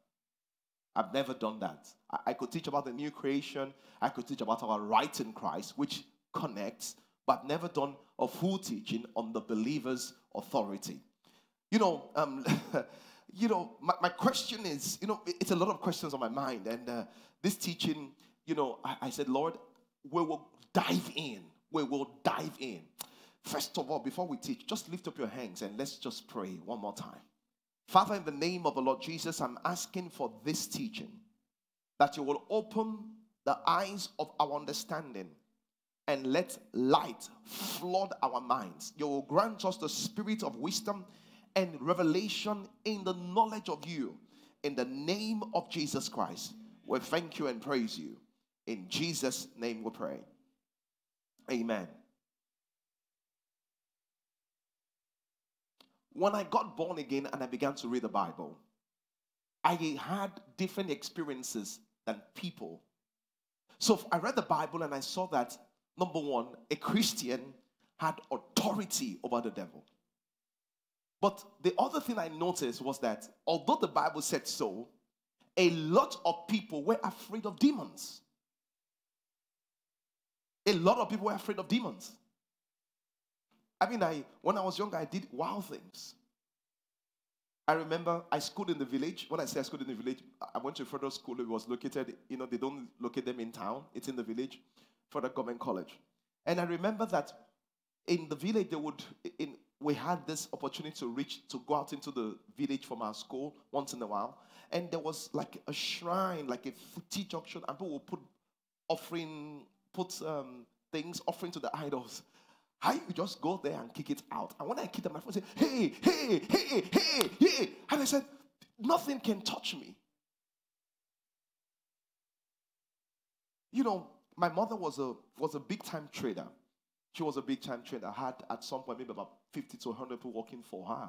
I've never done that. I, I could teach about the new creation. I could teach about our right in Christ, which connects, but never done a full teaching on the believer's authority. You know, um... You know, my, my question is, you know, it's a lot of questions on my mind. And uh, this teaching, you know, I, I said, Lord, we will dive in. We will dive in. First of all, before we teach, just lift up your hands and let's just pray one more time. Father, in the name of the Lord Jesus, I'm asking for this teaching, that you will open the eyes of our understanding and let light flood our minds. You will grant us the spirit of wisdom and revelation in the knowledge of you. In the name of Jesus Christ, we thank you and praise you. In Jesus' name we pray. Amen. When I got born again and I began to read the Bible, I had different experiences than people. So I read the Bible and I saw that, number one, a Christian had authority over the devil. But the other thing I noticed was that although the Bible said so, a lot of people were afraid of demons. A lot of people were afraid of demons. I mean, I when I was younger, I did wild things. I remember I schooled in the village. When I say I schooled in the village, I went to a federal school. It was located, you know, they don't locate them in town. It's in the village, federal government college. And I remember that in the village, they would... in we had this opportunity to reach, to go out into the village from our school once in a while. And there was like a shrine, like a footage auction, and people would put offering, put um, things, offering to the idols. How you just go there and kick it out? And when I kicked it, my friend said, hey, hey, hey, hey, hey. And I said, nothing can touch me. You know, my mother was a, was a big-time trader. She was a big-time trader. I had, at some point, maybe about fifty to one hundred people working for her.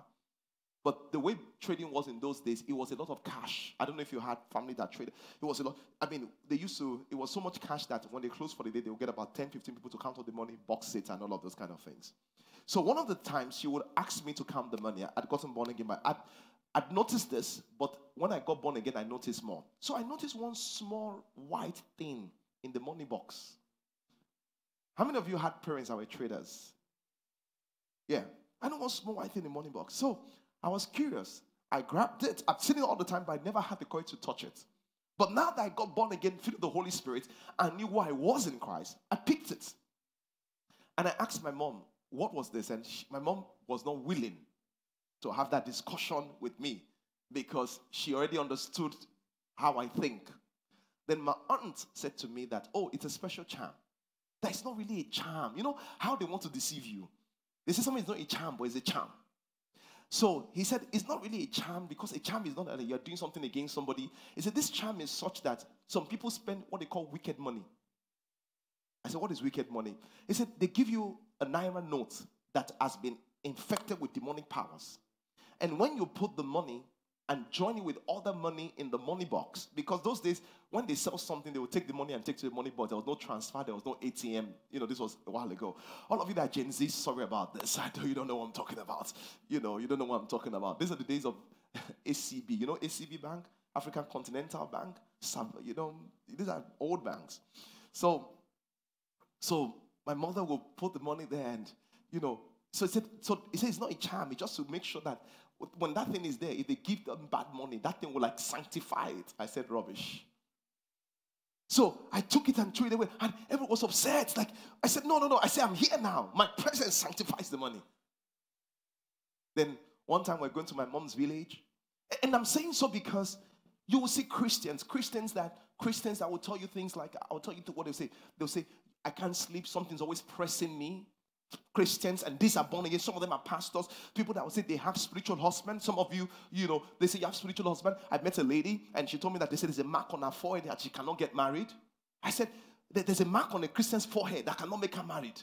But the way trading was in those days, it was a lot of cash. I don't know if you had family that traded. It was a lot. I mean, they used to, it was so much cash that when they closed for the day, they would get about ten, fifteen people to count all the money, box it, and all of those kind of things. So one of the times, she would ask me to count the money. I'd gotten born again. I'd, I'd noticed this, but when I got born again, I noticed more. So I noticed one small white thing in the money box. How many of you had parents that were traders? Yeah. I know one small white thing in the money box. So I was curious. I grabbed it. I've seen it all the time, but I never had the courage to touch it. But now that I got born again, filled with the Holy Spirit, and knew who I was in Christ, I picked it. And I asked my mom, what was this? And she, my mom was not willing to have that discussion with me because she already understood how I think. Then my aunt said to me that, oh, it's a special charm. That's not really a charm. You know how they want to deceive you. They say something is not a charm, but it's a charm. So he said, it's not really a charm because a charm is not that you're doing something against somebody. He said, this charm is such that some people spend what they call wicked money. I said, what is wicked money? He said, they give you a naira note that has been infected with demonic powers. And when you put the money and join it with other money in the money box. Because those days, when they sell something, they would take the money and take to the money box. There was no transfer. There was no A T M. You know, this was a while ago. All of you that are Gen Z, sorry about this. I know you don't know what I'm talking about. You know, you don't know what I'm talking about. These are the days of A C B. You know A C B Bank? African Continental Bank? You know, these are old banks. So, so my mother will put the money there and, you know, so it said, so it said it's not a charm. It's just to make sure that when that thing is there, if they give them bad money, that thing will like sanctify it. I said, rubbish. So I took it and threw it away, and everyone was upset. Like, I said, no, no, no. I said, I'm here now. My presence sanctifies the money. Then one time we're going to my mom's village. And I'm saying so because you will see Christians, Christians that, Christians that will tell you things like, I'll tell you what they'll say. They'll say, I can't sleep. Something's always pressing me. Christians, and these are born again. Some of them are pastors. People that will say they have spiritual husbands. Some of you, you know, they say you have spiritual husband. I met a lady and she told me that they said there's a mark on her forehead that she cannot get married. I said, there's a mark on a Christian's forehead that cannot make her married.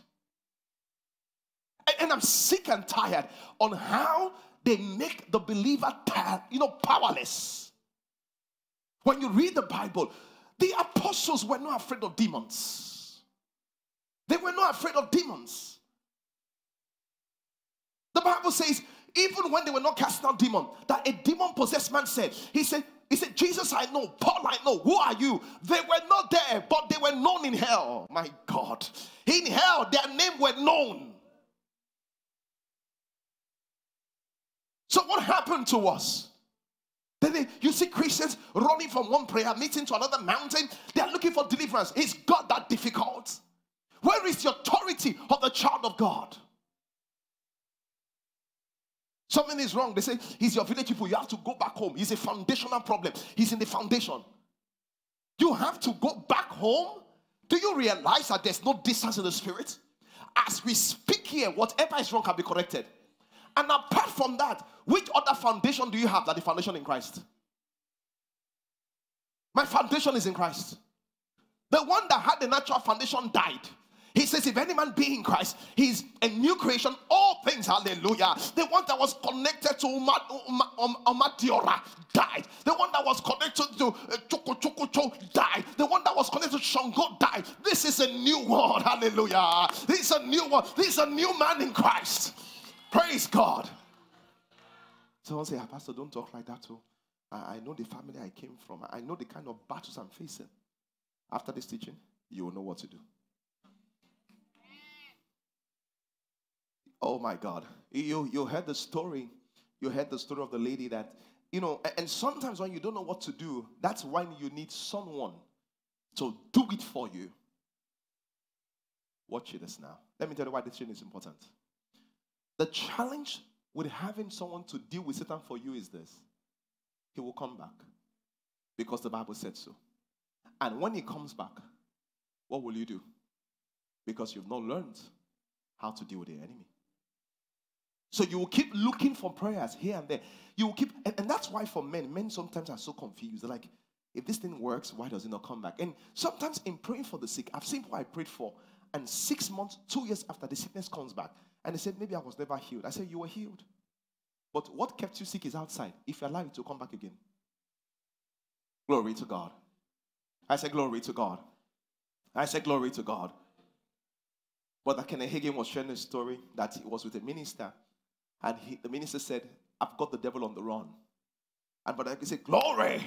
And I'm sick and tired on how they make the believer tired, you know, powerless. When you read the Bible, the apostles were not afraid of demons. They were not afraid of demons. The Bible says, even when they were not casting out demons, that a demon-possessed man said, he said, he said, Jesus I know, Paul I know, who are you? They were not there, but they were known in hell. My God. In hell, their name were known. So what happened to us? Then they, you see Christians running from one prayer meeting to another mountain. They are looking for deliverance. Is God that difficult? Where is the authority of the child of God? Something is wrong. They say, he's your village people. You have to go back home. He's a foundational problem. He's in the foundation. You have to go back home? Do you realize that there's no distance in the spirit? As we speak here, whatever is wrong can be corrected. And apart from that, which other foundation do you have than the foundation in Christ? My foundation is in Christ. The one that had the natural foundation died. He says, if any man be in Christ, he's a new creation. All things, hallelujah. The one that was connected to Umadiora died. The one that was connected to Chukuchukucho died. The one that was connected to Shango died. This is a new world, hallelujah. This is a new world. This is a new man in Christ. Praise God. Someone say, Pastor, don't talk like that too. I, I know the family I came from. I know the kind of battles I'm facing. After this teaching, you will know what to do. Oh my God. You, you heard the story. You heard the story of the lady that, you know, and sometimes when you don't know what to do, that's when you need someone to do it for you. Watch this now. Let me tell you why this thing is important. The challenge with having someone to deal with Satan for you is this. He will come back because the Bible said so. And when he comes back, what will you do? Because you've not learned how to deal with the enemy. So you will keep looking for prayers here and there. You will keep, and, and that's why for men, men sometimes are so confused. They're like, if this thing works, why does it not come back? And sometimes in praying for the sick, I've seen what I prayed for, and six months, two years after, the sickness comes back. And they said, maybe I was never healed. I said, you were healed. But what kept you sick is outside. If you allow it to come back again. Glory to God. I said, glory to God. I said, glory to God. But that Kenneth Hagin was sharing a story that he was with a minister, and he, the minister said, I've got the devil on the run. And but he said, glory!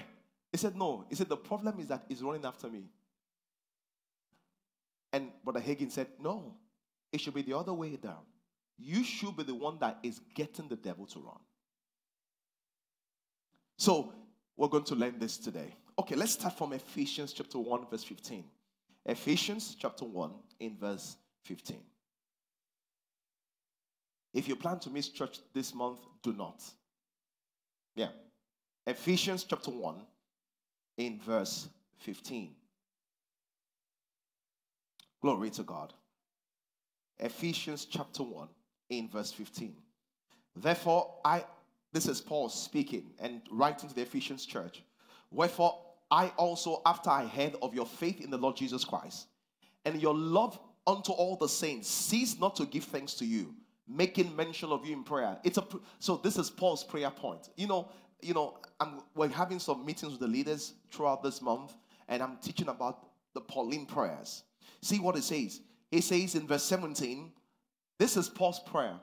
He said, no. He said, the problem is that he's running after me. And Brother Hagin said, no, it should be the other way down. You should be the one that is getting the devil to run. So, we're going to learn this today. Okay, let's start from Ephesians chapter one, verse fifteen. Ephesians chapter one, in verse fifteen. If you plan to miss church this month, do not. Yeah. Ephesians chapter one in verse fifteen. Glory to God. Ephesians chapter one in verse fifteen. Therefore, I, this is Paul speaking and writing to the Ephesians church. Wherefore, I also, after I heard of your faith in the Lord Jesus Christ and your love unto all the saints, cease not to give thanks to you, making mention of you in prayer. It's a so this is Paul's prayer point. You know, you know, I'm, we're having some meetings with the leaders throughout this month, and I'm teaching about the Pauline prayers. See what it says. It says in verse seventeen, this is Paul's prayer.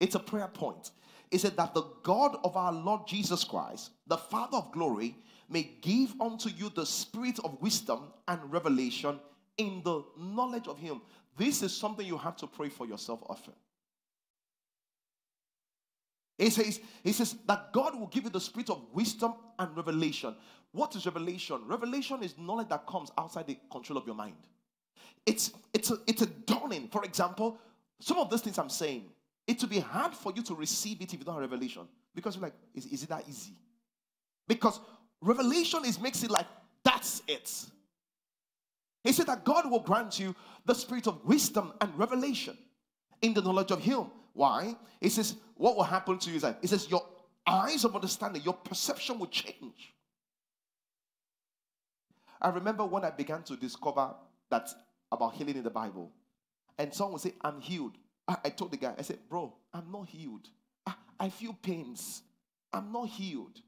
It's a prayer point. It said that the God of our Lord Jesus Christ, the Father of glory, may give unto you the spirit of wisdom and revelation in the knowledge of him. This is something you have to pray for yourself often. It says, it says that God will give you the spirit of wisdom and revelation. What is revelation? Revelation is knowledge that comes outside the control of your mind. It's, it's, a, it's a dawning. For example, some of those things I'm saying, it will be hard for you to receive it if you don't have revelation. Because you're like, is, is it that easy? Because revelation is makes it like, that's it. He said that God will grant you the spirit of wisdom and revelation in the knowledge of him. Why? It says, what will happen to you is that, it says, your eyes of understanding, your perception will change. I remember when I began to discover that about healing in the Bible, and someone would say, I'm healed. I, I told the guy, I said, bro, I'm not healed. I, I feel pains. I'm not healed.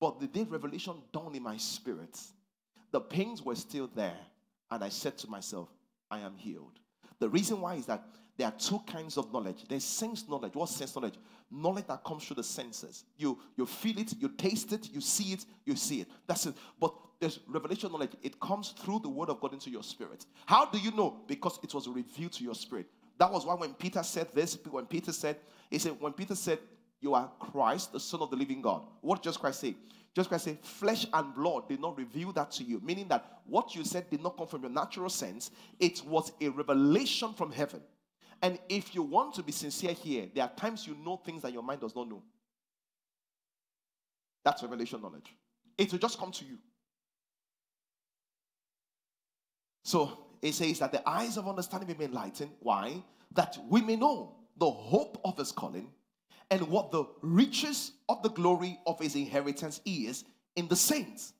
But the day revelation dawned in my spirit, the pains were still there. And I said to myself, I am healed. The reason why is that there are two kinds of knowledge. There's sense knowledge. What's sense knowledge? Knowledge that comes through the senses. You, you feel it, you taste it, you see it, you see it. That's it. But there's revelation knowledge. It comes through the word of God into your spirit. How do you know? Because it was revealed to your spirit. That was why when Peter said this, when Peter said, he said, when Peter said, you are Christ, the Son of the living God. What does Christ say? Just Christ said, flesh and blood did not reveal that to you. Meaning that what you said did not come from your natural sense. It was a revelation from heaven. And if you want to be sincere here, there are times you know things that your mind does not know. That's revelation knowledge. It will just come to you. So, it says that the eyes of understanding may be enlightened. Why? That we may know the hope of his calling, and what the riches of the glory of his inheritance is in the saints.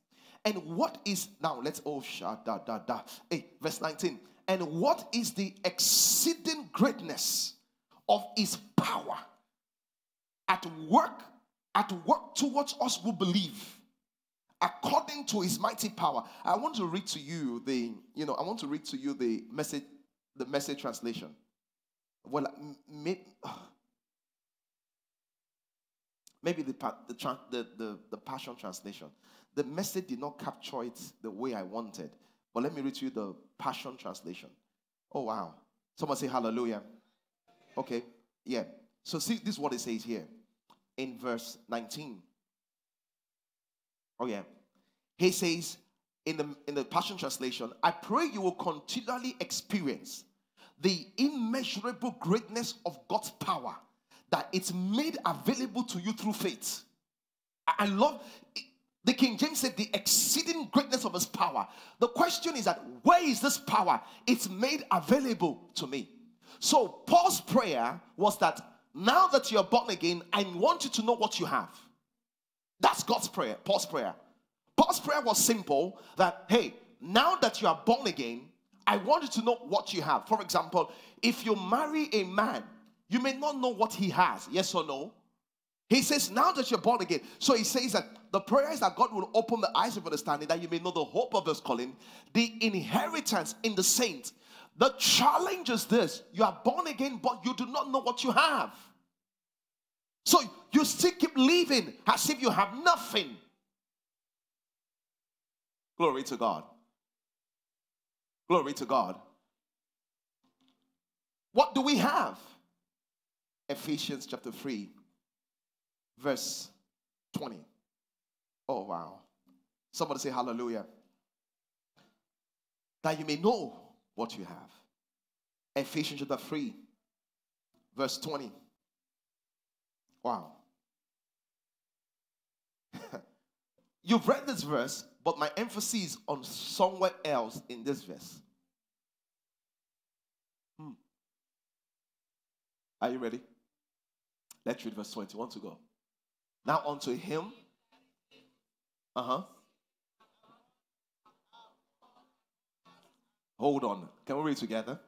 And what is, now let's, oh, sha, da, da, da. Hey, verse nineteen. And what is the exceeding greatness of his power at work, at work towards us who believe, according to his mighty power. I want to read to you the, you know, I want to read to you the message, the message translation. Well, maybe... Maybe the, the, the, the Passion translation. The message did not capture it the way I wanted. But let me read to you the Passion translation. Oh, wow. Someone say hallelujah. Okay. Yeah. So see, this is what it says here in verse nineteen. Oh, yeah. He says in the, in the Passion translation, I pray you will continually experience the immeasurable greatness of God's power, that it's made available to you through faith. I love, the King James said, the exceeding greatness of his power. The question is that, where is this power? It's made available to me. So Paul's prayer was that, now that you're born again, I want you to know what you have. That's God's prayer, Paul's prayer. Paul's prayer was simple, that, hey, now that you are born again, I want you to know what you have. For example, if you marry a man, you may not know what he has, yes or no. He says, now that you're born again. So he says that the prayer is that God will open the eyes of understanding, that you may know the hope of his calling, the inheritance in the saints. The challenge is this. You are born again, but you do not know what you have. So you still keep living as if you have nothing. Glory to God. Glory to God. What do we have? Ephesians chapter three, verse twenty. Oh, wow. Somebody say hallelujah. That you may know what you have. Ephesians chapter three, verse twenty. Wow. You've read this verse, but my emphasis is on somewhere else in this verse. Hmm. Are you ready? Let's read verse twenty-one to go. Now unto him. Uh-huh. Hold on. Can we read together?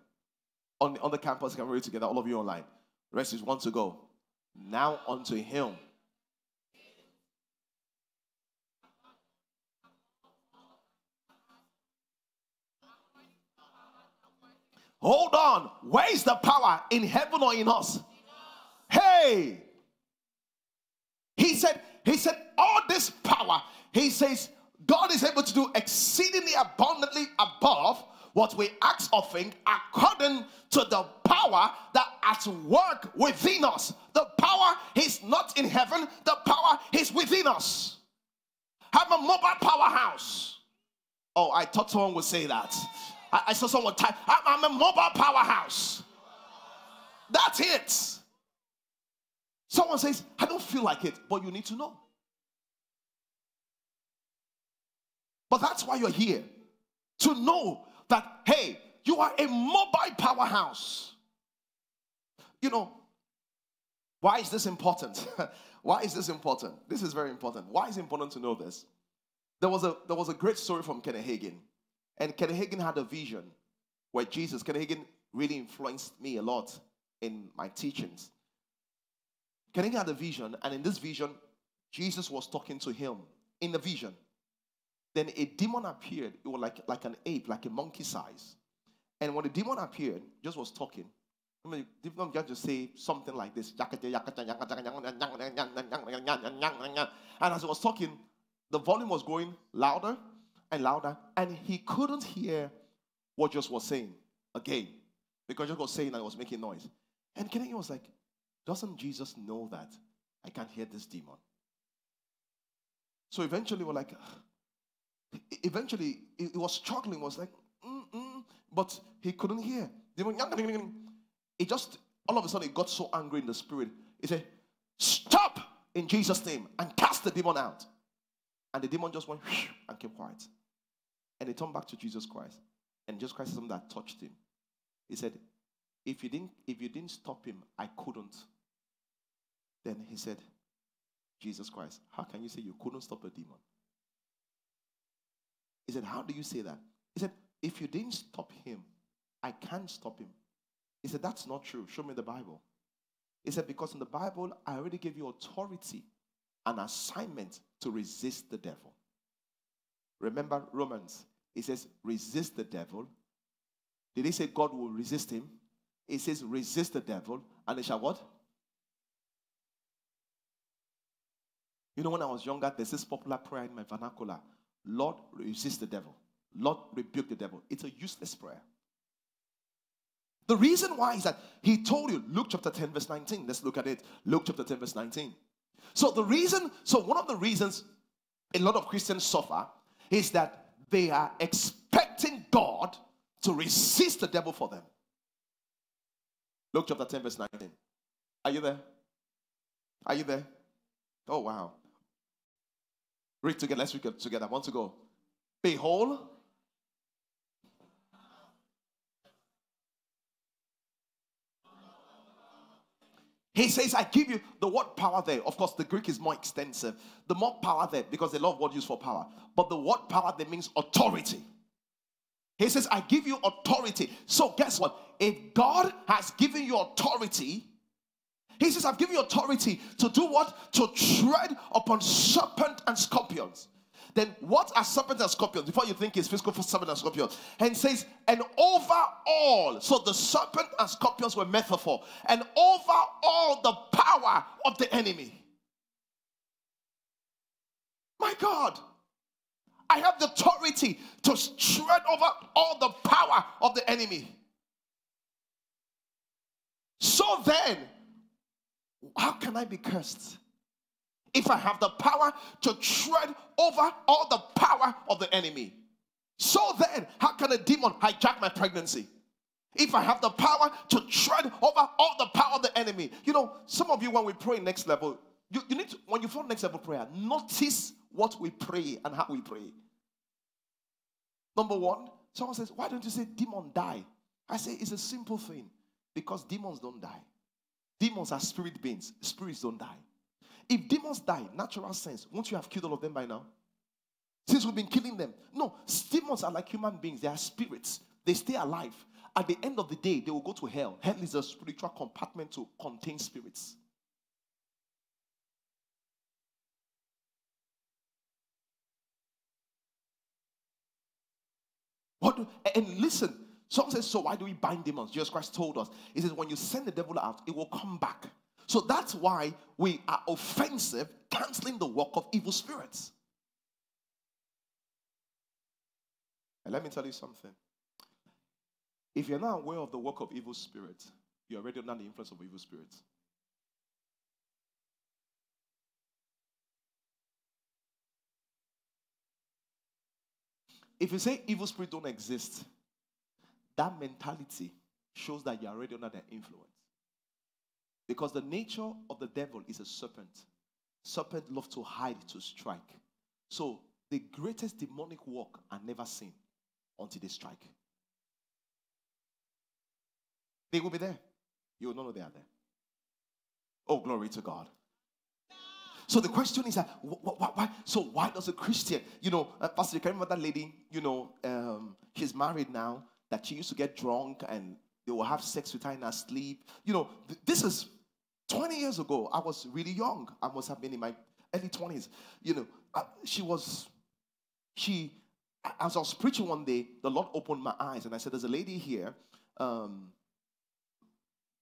On, on the campus, can we read together? All of you online. The rest is one to go. Now unto him. Hold on. Where is the power? In heaven or in us? In us. Hey. He said, he said, all this power, he says, God is able to do exceedingly abundantly above what we ask or think, according to the power that at work within us. The power is not in heaven. The power is within us. Have a mobile powerhouse. Oh, I thought someone would say that. I, I saw someone type, I'm, I'm a mobile powerhouse. That's it. Someone says, I don't feel like it, but you need to know. But that's why you're here, to know that, hey, you are a mobile powerhouse. You know, why is this important? Why is this important? This is very important. Why is it important to know this? There was a, there was a great story from Kenneth Hagin. And Kenneth Hagin had a vision where Jesus, Kenneth Hagin really influenced me a lot in my teachings. Kenneth Hagin had a vision, and in this vision, Jesus was talking to him in the vision. Then a demon appeared. It was like, like an ape, like a monkey size. And when the demon appeared, Jesus was talking. I mean, the demon began to say something like this. And as he was talking, the volume was going louder and louder. And he couldn't hear what Jesus was saying again. Because Jesus was saying that it was making noise. And Kenneth was like, doesn't Jesus know that I can't hear this demon? So eventually we're like... Eventually, he was struggling, was like, mm-mm, but he couldn't hear. It just, all of a sudden, he got so angry in the spirit. He said, stop in Jesus' name and cast the demon out. And the demon just went and kept quiet. And he turned back to Jesus Christ. And Jesus Christ is something that touched him. He said, if you didn't, if you didn't stop him, I couldn't. Then he said, Jesus Christ, how can you say you couldn't stop a demon? He said, how do you say that? He said, if you didn't stop him, I can't stop him. He said, that's not true. Show me the Bible. He said, because in the Bible, I already gave you authority and assignment to resist the devil. Remember Romans. It says, resist the devil. Did he say God will resist him? It says, resist the devil, and he shall what? You know, when I was younger, there's this popular prayer in my vernacular. Lord, resist the devil. Lord, rebuke the devil. It's a useless prayer. The reason why is that he told you, Luke chapter ten verse nineteen. Let's look at it. Luke chapter ten verse nineteen. So the reason, so one of the reasons a lot of Christians suffer is that they are expecting God to resist the devil for them. Luke chapter ten verse nineteen. Are you there? Are you there? Oh, wow. Read together. Let's read together. I want to go. Behold. He says, I give you the word power there. Of course, the Greek is more extensive. The more power there, because they love what used for power. But the word power there means authority. He says, I give you authority. So guess what? If God has given you authority, he says, I've given you authority to do what? To tread upon serpent and scorpions. Then what are serpents and scorpions? Before you think it's physical for serpent and scorpions. And says, and over all. So the serpent and scorpions were metaphor. And over all the power of the enemy. My God. I have the authority to tread over all the power of the enemy. So then, how can I be cursed if I have the power to tread over all the power of the enemy? So then, how can a demon hijack my pregnancy if I have the power to tread over all the power of the enemy? You know, some of you, when we pray next level, you, you need to, when you follow next level prayer, notice what we pray and how we pray. Number one, someone says, why don't you say demon die? I say it's a simple thing, because demons don't die. Demons are spirit beings. Spirits don't die. If demons die, natural sense, won't you have killed all of them by now? Since we've been killing them. No, demons are like human beings. They are spirits. They stay alive. At the end of the day, they will go to hell. Hell is a spiritual compartment to contain spirits. What? And listen, Some say, so why do we bind demons? Jesus Christ told us. He says, when you send the devil out, it will come back. So that's why we are offensive, canceling the work of evil spirits. And let me tell you something. If you're not aware of the work of evil spirits, you're already under the influence of evil spirits. If you say evil spirits don't exist, that mentality shows that you're already under their influence. Because the nature of the devil is a serpent. Serpent loves to hide, to strike. So the greatest demonic work are never seen until they strike. They will be there. You will not know they are there. Oh, glory to God. So the question is, that, wh wh why? So why does a Christian, you know, uh, Pastor, you can remember that lady, you know, um, she's married now, that she used to get drunk and they will have sex with her in her sleep. You know, th this is twenty years ago. I was really young. I must have been in my early twenties. You know, I, she was, she, as I was preaching one day, the Lord opened my eyes and I said, there's a lady here, um,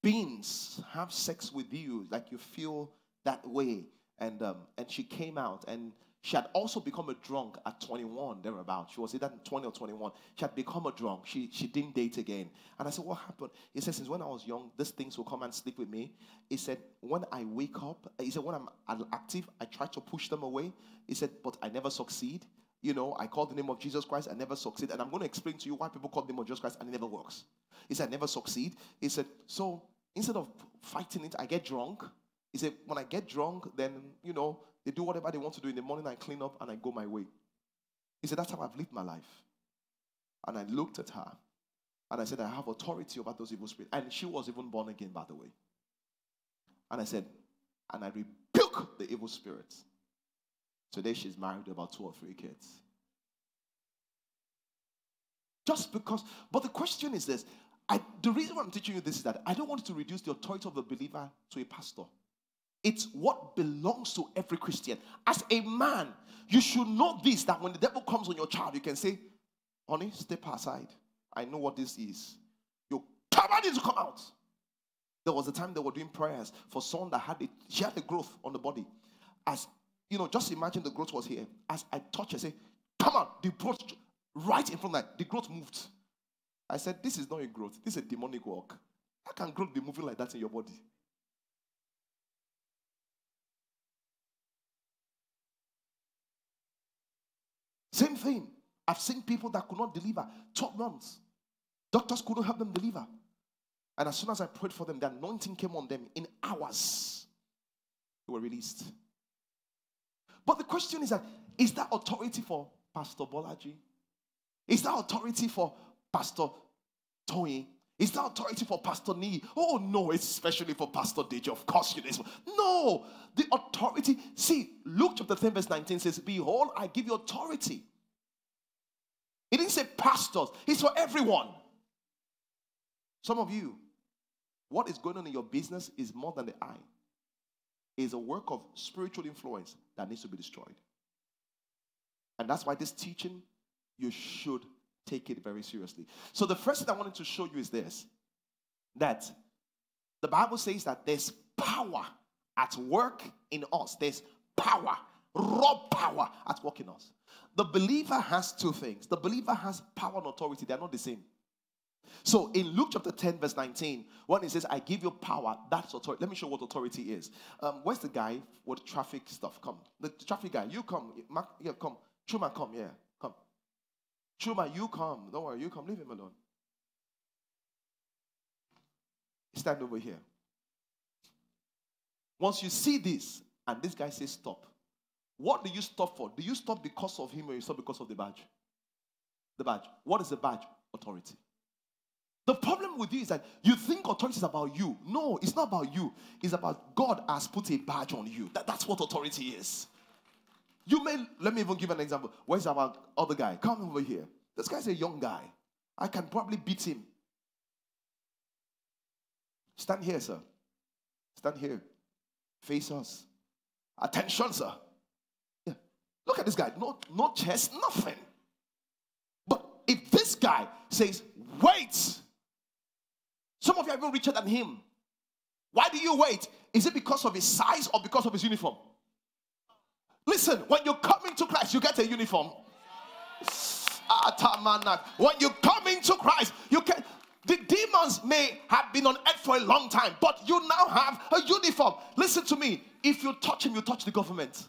beings have sex with you, like you feel that way. And, um, and she came out and she had also become a drunk at twenty-one, thereabout. She was either twenty or twenty-one. She had become a drunk. She, she didn't date again. And I said, what happened? He said, since when I was young, these things will come and sleep with me. He said, when I wake up, he said, when I'm active, I try to push them away. He said, but I never succeed. You know, I call the name of Jesus Christ, I never succeed. And I'm going to explain to you why people call the name of Jesus Christ and it never works. He said, I never succeed. He said, so instead of fighting it, I get drunk. He said, when I get drunk, then, you know, they do whatever they want to do. In the morning, I clean up and I go my way. He said, that's how I've lived my life. And I looked at her and I said, I have authority over those evil spirits. And she was even born again, by the way. And I said, and I rebuke the evil spirits. Today, she's married to about two or three kids. Just because, but the question is this. I, the reason why I'm teaching you this is that I don't want to reduce the authority of a believer to a pastor. It's what belongs to every Christian. As a man, you should know this, that when the devil comes on your child, you can say, honey, step aside. I know what this is. You command it to come out. There was a time they were doing prayers for someone that had a, she had a growth on the body. As, you know, just imagine the growth was here. As I touch her, I say, come on, the growth, right in front of that, the growth moved. I said, this is not a growth. This is a demonic work. How can growth be moving like that in your body? Same thing. I've seen people that could not deliver. twelve months. Doctors couldn't help them deliver. And as soon as I prayed for them, the anointing came on them. In hours, they were released. But the question is that, is that authority for Pastor Bolaji? Is that authority for Pastor Toyin? Is that authority for Pastor Nee? Oh, no, it's especially for Pastor Deji. Of course, you know. No, the authority. See, Luke chapter ten, verse nineteen says, behold, I give you authority. He didn't say pastors. It's for everyone. Some of you, what is going on in your business is more than the eye. It's a work of spiritual influence that needs to be destroyed. And that's why this teaching, you should take it very seriously. So the first thing I wanted to show you is this, that the Bible says that there's power at work in us. There's power, raw power at work in us. The believer has two things. The believer has power and authority. They're not the same. So in Luke chapter ten, verse nineteen, when it says, I give you power, that's authority. Let me show you what authority is. Um, where's the guy with traffic stuff? Come. The traffic guy, you come. Mark, yeah, come. Chuma, come, yeah. Chuma, you come. Don't worry, you come. Leave him alone. Stand over here. Once you see this, and this guy says stop, what do you stop for? Do you stop because of him or you stop because of the badge? The badge. What is the badge? Authority. The problem with you is that you think authority is about you. No, it's not about you. It's about God has put a badge on you. That, that's what authority is. You may, let me even give an example. Where's our other guy? Come over here. This guy's a young guy. I can probably beat him. Stand here, sir. Stand here. Face us. Attention, sir. Yeah. Look at this guy. No, no chest, nothing. But if this guy says, Wait. Some of you are even richer than him. Why do you wait? Is it because of his size or because of his uniform? Listen, when you come into Christ, you get a uniform. When you come into Christ, you can. The demons may have been on earth for a long time, but you now have a uniform. Listen to me. If you touch him, you touch the government.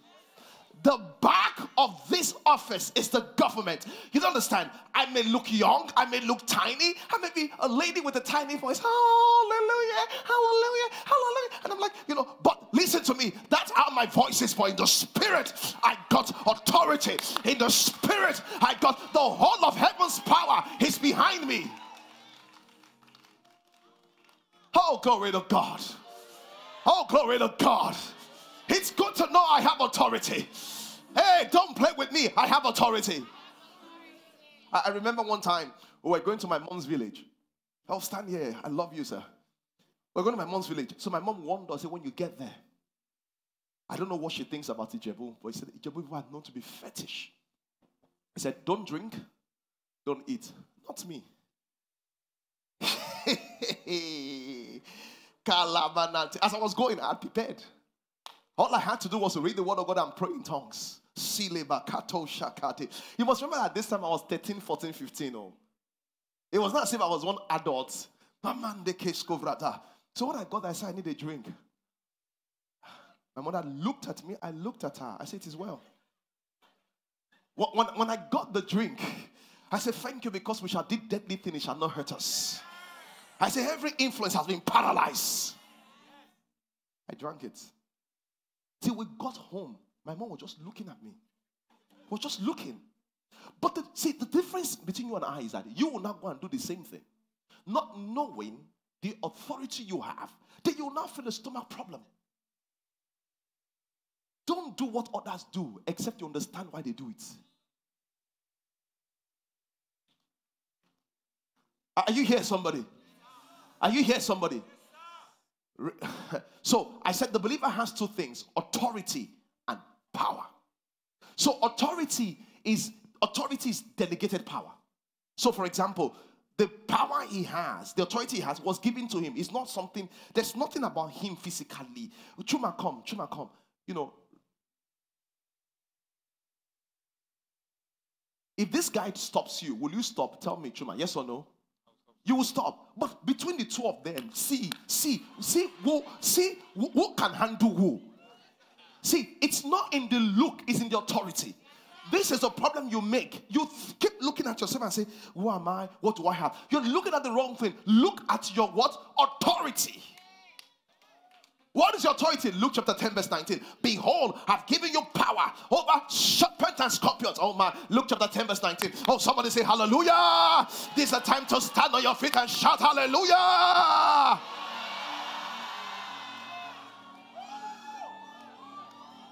The back of this office is the government. You don't understand. I may look young. I may look tiny. I may be a lady with a tiny voice. Hallelujah, hallelujah, hallelujah. And I'm like, you know, but listen to me. That's how my voice is. For in the spirit, I got authority. In the spirit, I got the whole of heaven's power is behind me. Oh, glory to God. Oh, glory to God. It's good to know I have authority. Hey, don't play with me. I have authority. I, I remember one time we were going to my mom's village. I'll stand here. I love you, sir. We're going to my mom's village. So my mom warned us, when you get there, I don't know what she thinks about Ijebu, but she said, Ijebu people are known to be fetish. He said, don't drink, don't eat. Not me. As I was going, I prepared. All I had to do was to read the word of God and pray in tongues. You must remember at this time I was thirteen, fourteen, fifteen. Oh. It was not as if I was one adult. So when I got there, I said, I need a drink. My mother looked at me. I looked at her. I said, it is well. When, when I got the drink, I said, thank you, because we shall do deadly things, it shall not hurt us. I said, every influence has been paralyzed. I drank it. Till we got home, my mom was just looking at me. Was just looking. But the, see, the difference between you and I is that you will not go and do the same thing. Not knowing the authority you have, then you will now feel a stomach problem. Don't do what others do, except you understand why they do it. Are you here, somebody? Are you here, somebody? So, I said the believer has two things, authority and power. So, authority is, authority is delegated power. So, for example, the power he has, the authority he has was given to him. It's not something, there's nothing about him physically. Chuma come, chuma come, you know. If this guy stops you, will you stop? Tell me, Chuma, yes or no? You will stop. But between the two of them, see, see, see, who, see, who, who can handle who? See, it's not in the look, it's in the authority. This is a problem you make. You keep looking at yourself and say, who am I? What do I have? You're looking at the wrong thing. Look at your what? Authority. What is your authority? Luke chapter ten verse nineteen. Behold, I've given you power over serpents and scorpions. Oh my, Luke chapter ten verse nineteen. Oh, somebody say hallelujah. This is a time to stand on your feet and shout hallelujah.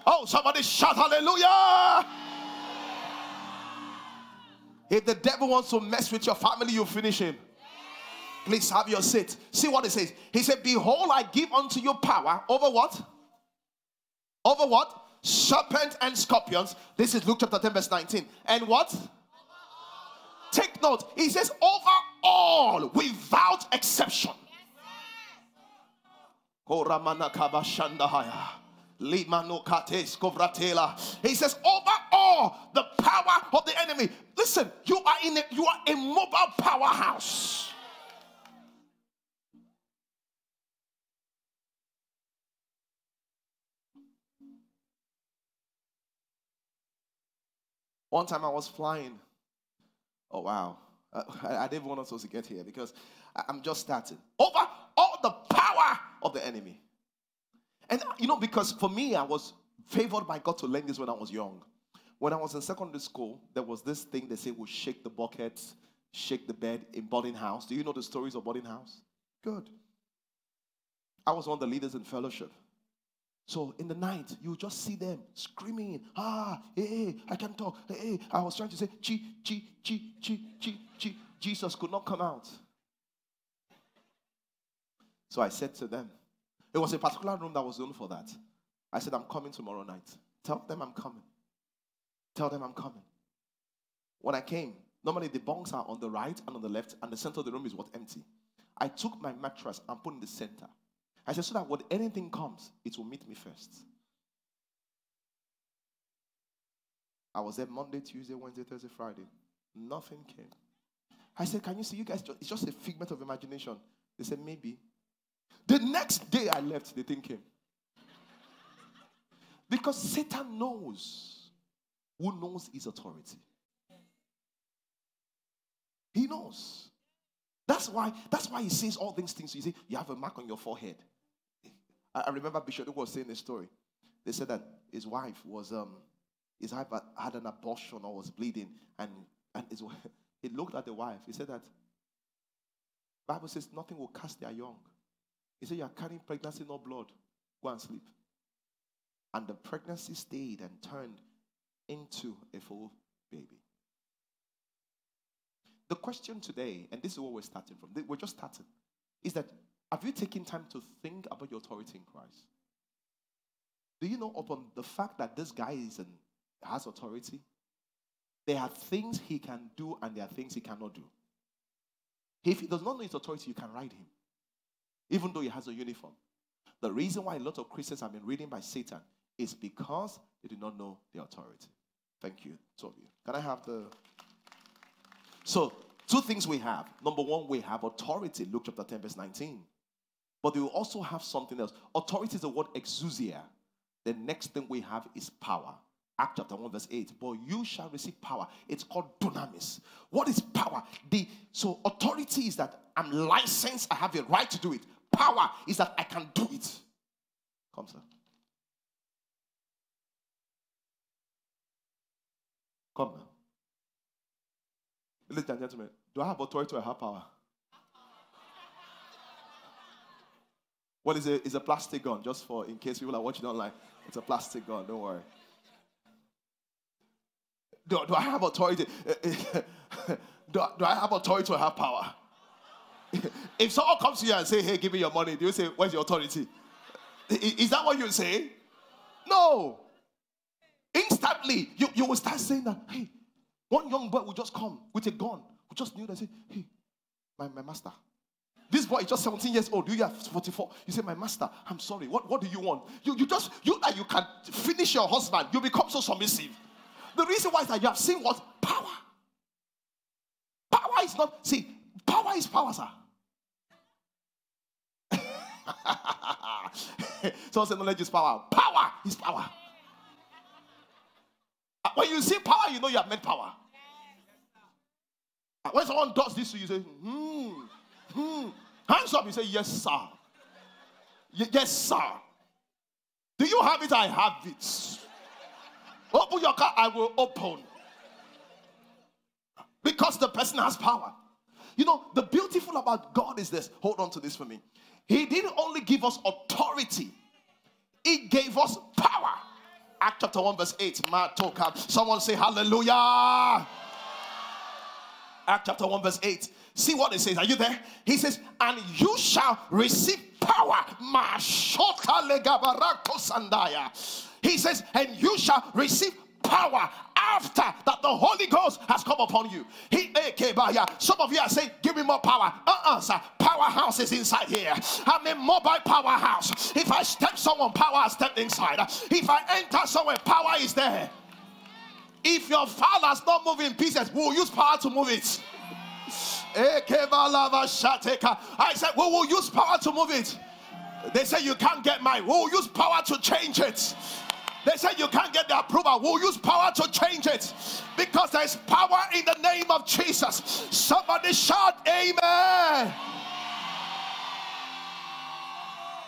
Oh, somebody shout hallelujah. If the devil wants to mess with your family, you finish him. Please have your seat. See what it says. He said, behold, I give unto you power over what? Over what? Serpents and scorpions. This is Luke chapter ten verse nineteen. And what? Take note. He says, over all, without exception. He says, over all the power of the enemy. Listen, you are in a, you are a mobile powerhouse. One time I was flying. Oh, wow. I, I didn't want us to get here because I, I'm just starting. Over all the power of the enemy. And, you know, because for me, I was favored by God to learn this when I was young. When I was in secondary school, there was this thing they say, we'll shake the buckets, shake the bed in boarding house. Do you know the stories of boarding house? Good. I was one of the leaders in fellowship. So in the night, you just see them screaming, ah, hey, hey, I can't talk. Hey, hey. I was trying to say, chi, chi, chi, chi, chi, chi. Jesus could not come out. So I said to them, it was a particular room that was known for that. I said, I'm coming tomorrow night. Tell them I'm coming. Tell them I'm coming. When I came, Normally, the bunks are on the right and on the left, and the center of the room is what? Empty. I took my mattress and put it in the center. I said, so that when anything comes, it will meet me first. I was there Monday, Tuesday, Wednesday, Thursday, Friday. Nothing came. I said, can you see, you guys, it's just a figment of imagination. They said, maybe. The next day I left, the thing came. Because Satan knows who knows his authority. He knows. That's why, that's why he says all these things. You see, you have a mark on your forehead. I, I remember Bishop was saying a story. They said that his wife was, um, his wife had an abortion or was bleeding. And, and his, he looked at the wife. He said that, Bible says nothing will cast their young. He said, you are carrying pregnancy, no blood. Go and sleep. And the pregnancy stayed and turned into a full baby. The question today, and this is what we're starting from, we're just starting, is that have you taken time to think about your authority in Christ? Do you know upon the fact that this guy is an, has authority, there are things he can do and there are things he cannot do. If he does not know his authority, you can ride him, even though he has a uniform. The reason why a lot of Christians have been ridden by Satan is because they do not know their authority. Thank you, two of you. Can I have the... So, two things we have. Number one, we have authority, Luke chapter ten, verse nineteen. But we will also have something else. Authority is the word exousia. The next thing we have is power. Acts chapter one, verse eight. But you shall receive power. It's called dunamis. What is power? The, so, authority is that I'm licensed, I have a right to do it. Power is that I can do it. Come, sir. Come now. Ladies and gentlemen, do I have authority or I have power? What is it? It's a plastic gun, just for in case people are watching online. It's a plastic gun, don't worry. Do, do I have authority? do, do I have authority or I have power? If someone comes to you and says, hey, give me your money, do you say, where's your authority? Is that what you say? No. Instantly, you, you will start saying that, hey, one young boy will just come with a gun. We just knew that. Say, hey, my, my master. This boy is just seventeen years old. You have forty-four. You say, my master, I'm sorry. What, what do you want? You, you just, you that you can finish your husband. You become so submissive. The reason why is that you have seen what? Power. Power is not, see, power is power, sir. Someone said knowledge is power. Power is power. When you see power, you know you have made power. When someone does this to you, you say, hmm, hmm. Hands up, you say, yes, sir. Y yes, sir. Do you have it? I have it. Open your car, I will open. Because the person has power. You know, the beautiful about God is this. Hold on to this for me. He didn't only give us authority. He gave us power. Acts chapter one, verse eight. Someone say hallelujah. Acts chapter one, verse eight. See what it says. Are you there? He says, and you shall receive power. He says, and you shall receive power after that the Holy Ghost has come upon you. He, some of you are saying, give me more power. Uh-uh, sir. Powerhouse is inside here. I'm a mobile powerhouse. If I step someone, power has stepped inside. If I enter somewhere, power is there. If your father's not moving pieces, we'll use power to move it. I said, we will use power to move it. They say, you can't get mine. We'll use power to change it. They say you can't get the approval. We'll use power to change it. Because there is power in the name of Jesus. Somebody shout, amen.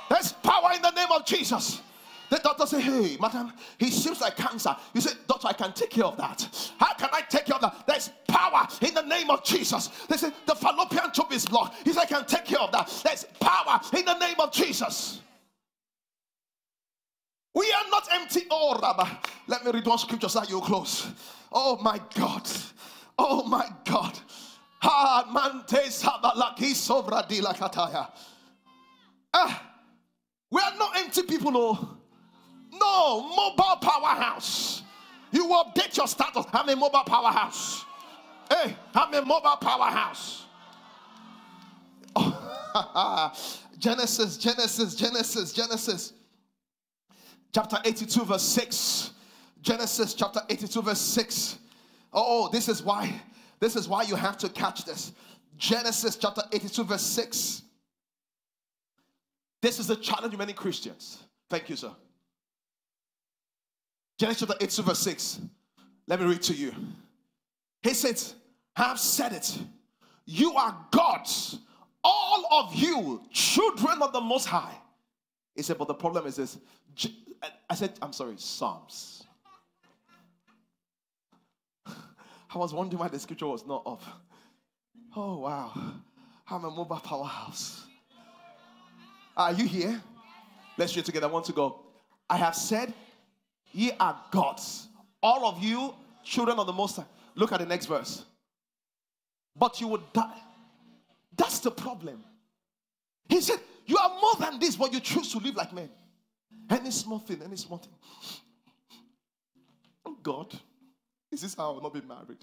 There's power in the name of Jesus. The doctor says, hey, madam, he seems like cancer. You say, doctor, I can take care of that. How can I take care of that? There's power in the name of Jesus. They say, the fallopian tube is blocked. He said, I can take care of that. There's power in the name of Jesus. We are not empty. Oh, Rabbi. Let me read one scripture so that you close. Oh, my God. Oh, my God. Ah, we are not empty people, no. No, mobile powerhouse. You update your status. I'm a mobile powerhouse. Hey, I'm a mobile powerhouse. Oh. Genesis, Genesis, Genesis, Genesis. Chapter eighty-two, verse six. Genesis chapter eighty-two, verse six. Oh, this is why. This is why you have to catch this. Genesis chapter eighty-two, verse six. This is the challenge of many Christians. Thank you, sir. Genesis chapter eighty-two, verse six. Let me read to you. He says, I have said it. You are gods, all of you, children of the Most High. He said, but the problem is this. I said, I'm sorry, Psalms. I was wondering why the scripture was not up. Oh, wow. I'm a mobile powerhouse. Are you here? Let's read it together. I want to go. I have said, ye are gods, all of you, children of the Most High. Look at the next verse. But you would die. That's the problem. He said, you are more than this, but you choose to live like men. Any small thing, any small thing. Oh, God. Is this how I will not be married?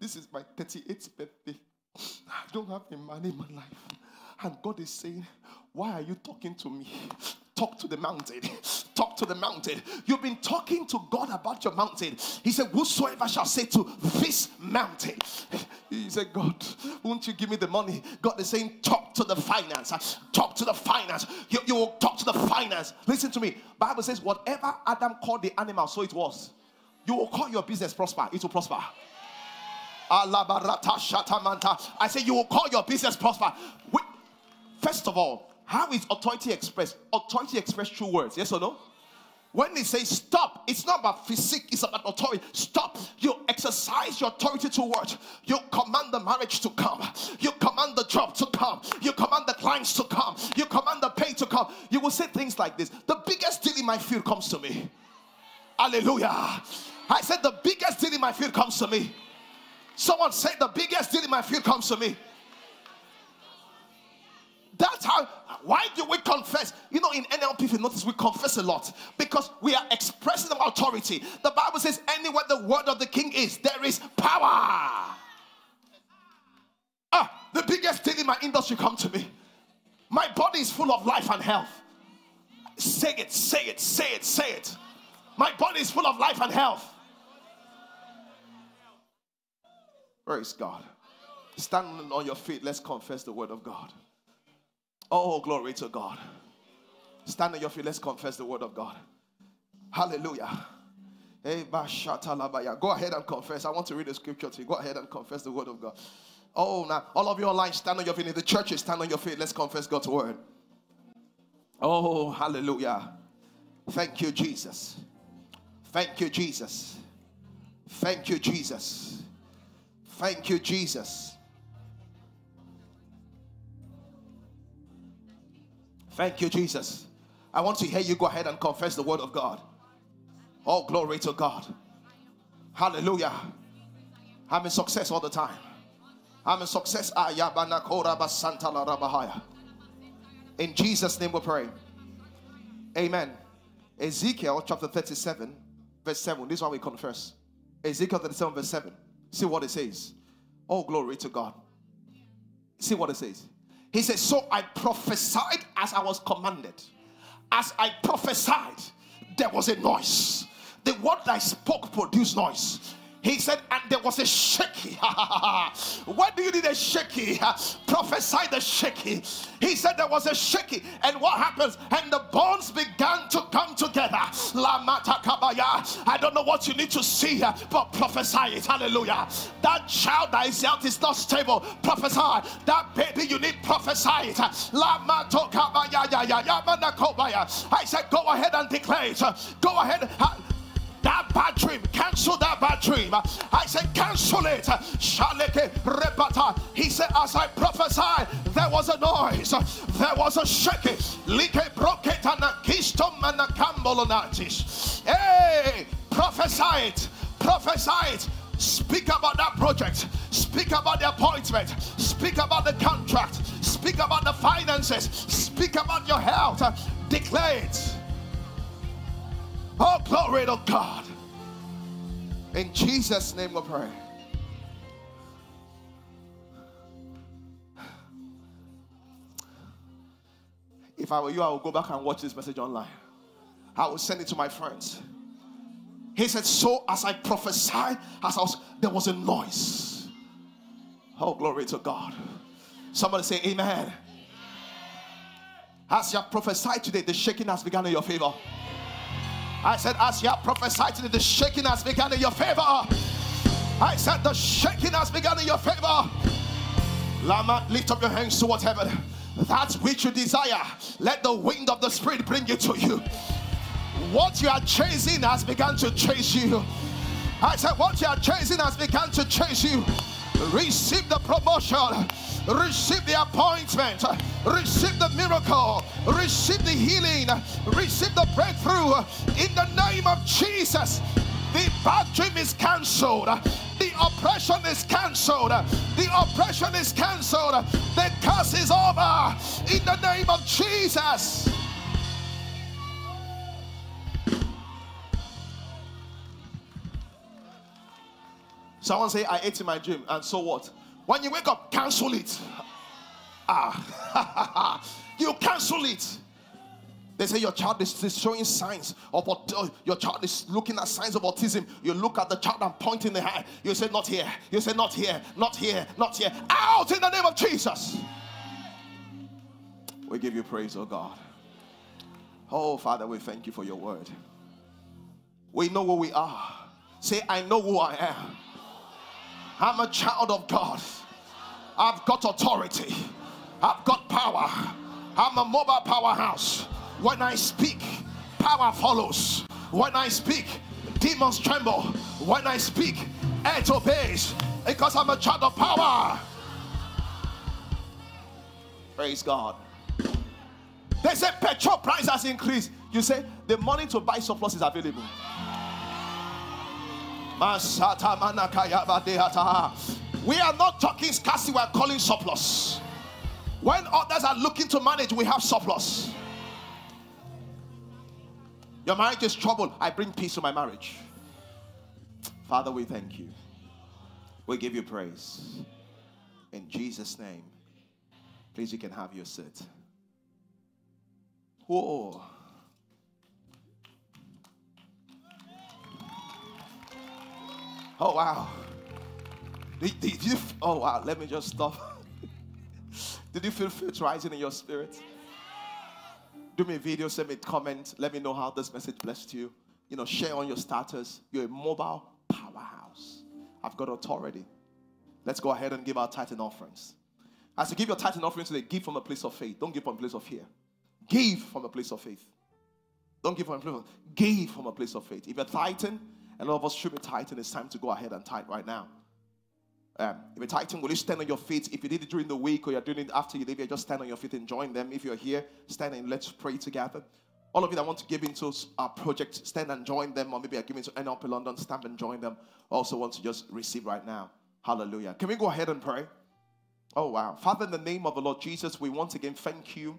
This is my thirty-eighth birthday. I don't have a man in my life. And God is saying, why are you talking to me? Talk to the mountain. Talk to the mountain. You've been talking to God about your mountain. He said, whosoever shall say to this mountain. He said, God, won't you give me the money? God is saying, talk to the finance. Talk to the finance. You, you will talk to the finance. Listen to me. Bible says, whatever Adam called the animal, so it was. You will call your business prosper. It will prosper. I say you will call your business prosper. Wait. First of all, how is authority expressed? Authority expressed through words. Yes or no? When they say stop, it's not about physique. It's about authority. Stop. You exercise your authority to words. You command the marriage to come. You command the job to come. You command the clients to come. You command the pay to come. You will say things like this. The biggest deal in my field comes to me. Hallelujah. I said the biggest deal in my field comes to me. Someone said the biggest deal in my field comes to me. That's how. Why do we confess? You know, in N L P, if you notice, we confess a lot because we are expressing our authority. The Bible says anywhere the word of the king is, there is power. Ah, the biggest deal in my industry comes to me. My body is full of life and health. Say it, say it, say it, say it. My body is full of life and health. Praise God. Stand on your feet. Let's confess the word of God. Oh, glory to God. Stand on your feet. Let's confess the word of God. Hallelujah. Go ahead and confess. I want to read the scripture to you. Go ahead and confess the word of God. Oh, now all of you online, stand on your feet. In the churches, stand on your feet. Let's confess God's word. Oh, hallelujah. Thank you, Jesus. Thank you, Jesus. Thank you, Jesus. Thank you, Jesus. Thank you, Jesus. I want to hear you go ahead and confess the word of God. Oh, glory to God. Hallelujah. I'm in success all the time. I'm in success. In Jesus' name we pray. Amen. Ezekiel chapter thirty-seven, verse seven. This is why we confess. Ezekiel thirty-seven, verse seven. See what it says. Oh, glory to God. See what it says. He says, so I prophesied as I was commanded. As I prophesied, there was a noise. The word that I spoke produced noise. He said, and there was a shaky. Why do you need a shaky? Prophesy the shaky. He said there was a shaky. And what happens? And the bones began to come together. I don't know what you need to see, but prophesy it. Hallelujah. That child that is out is not stable. Prophesy. That baby you need, prophesy it. I said, go ahead and declare it. Go ahead. That bad dream, cancel that bad dream. I said, cancel it. He said, as I prophesied, there was a noise, there was a shaking. Hey, prophesy it, prophesy it. Speak about that project, speak about the appointment, speak about the contract, speak about the finances, speak about your health. Declare it. Oh, glory to God. In Jesus' name we pray. If I were you, I would go back and watch this message online. I would send it to my friends. He said, so as I prophesied, as I was, there was a noise. Oh, glory to God. Somebody say amen. Amen. As you have prophesied today, the shaking has begun in your favor. I said, as you have prophesied today, the shaking has begun in your favor. I said, the shaking has begun in your favor. Lama, lift up your hands towards heaven. That which you desire, let the wind of the Spirit bring it to you. What you are chasing has begun to chase you. I said, what you are chasing has begun to chase you. Receive the promotion, receive the appointment, receive the miracle, receive the healing, receive the breakthrough in the name of Jesus. The bad dream is cancelled. The oppression is cancelled. The oppression is cancelled. The curse is over in the name of Jesus. Someone say, I ate in my dream, and so what? When you wake up, cancel it. Ah, you cancel it. They say your child is, is showing signs of uh, your child is looking at signs of autism. You look at the child and point in the eye. You say, not here. You say, not here, not here, not here. Out in the name of Jesus. We give you praise, oh God. Oh Father, we thank you for your word. We know who we are. Say, I know who I am. I'm a child of God. I've got authority. I've got power. I'm a mobile powerhouse. When I speak, power follows. When I speak, demons tremble. When I speak, it obeys. Because I'm a child of power. Praise God. They say petrol price has increased. You say the money to buy surplus is available. We are not talking scarcity, we are calling surplus. When others are looking to manage, we have surplus. Your marriage is troubled. I bring peace to my marriage. Father, we thank you. We give you praise. In Jesus' name, please, you can have your seat. Whoa. Oh, wow. Did, did you, oh, wow. Let me just stop. Did you feel faith rising in your spirit? Do me a video, send me a comment. Let me know how this message blessed you. You know, share on your status. You're a mobile powerhouse. I've got authority. Let's go ahead and give our tithe and offerings. As you give your tithe and offerings today, give from a place of faith. Don't give from a place of fear. Give from a place of faith. Don't give from a place of faith. Give from a place of faith. If you're tithing, and all of us should be tithing, it's time to go ahead and tithe right now. Um, if you're tithing, will you stand on your feet? If you did it during the week or you're doing it after you leave here, just stand on your feet and join them. If you're here, stand and let's pray together. All of you that want to give into our project, stand and join them. Or maybe you're giving to N L P London, stand and join them. Also want to just receive right now. Hallelujah. Can we go ahead and pray? Oh, wow. Father, in the name of the Lord Jesus, we once again thank you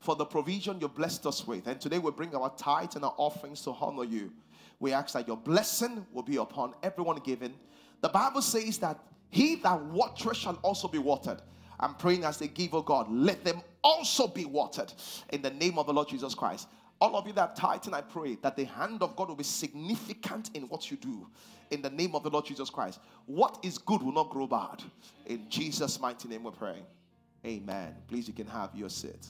for the provision you blessed us with. And today we bring our tithe and our offerings to honor you. We ask that your blessing will be upon everyone giving. The Bible says that he that watereth shall also be watered. I'm praying as they give, oh God, let them also be watered in the name of the Lord Jesus Christ. All of you that tithe, and I pray that the hand of God will be significant in what you do in the name of the Lord Jesus Christ. What is good will not grow bad. In Jesus' mighty name we're praying. Amen. Please, you can have your seat.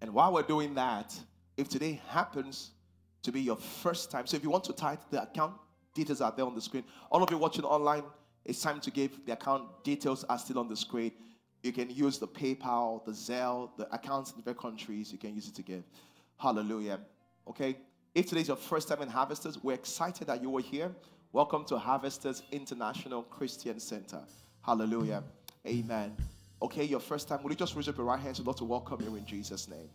And while we're doing that, if today happens to be your first time, so if you want to tithe, the account details are there on the screen. All of you watching online, it's time to give. The account details are still on the screen. You can use the PayPal, the Zelle, the accounts in different countries. You can use it to give. Hallelujah. Okay? If today's your first time in Harvesters, we're excited that you were here. Welcome to Harvesters International Christian Center. Hallelujah. Amen. Okay, your first time. Will you just raise up your right hand? So Lord, to welcome you in Jesus' name.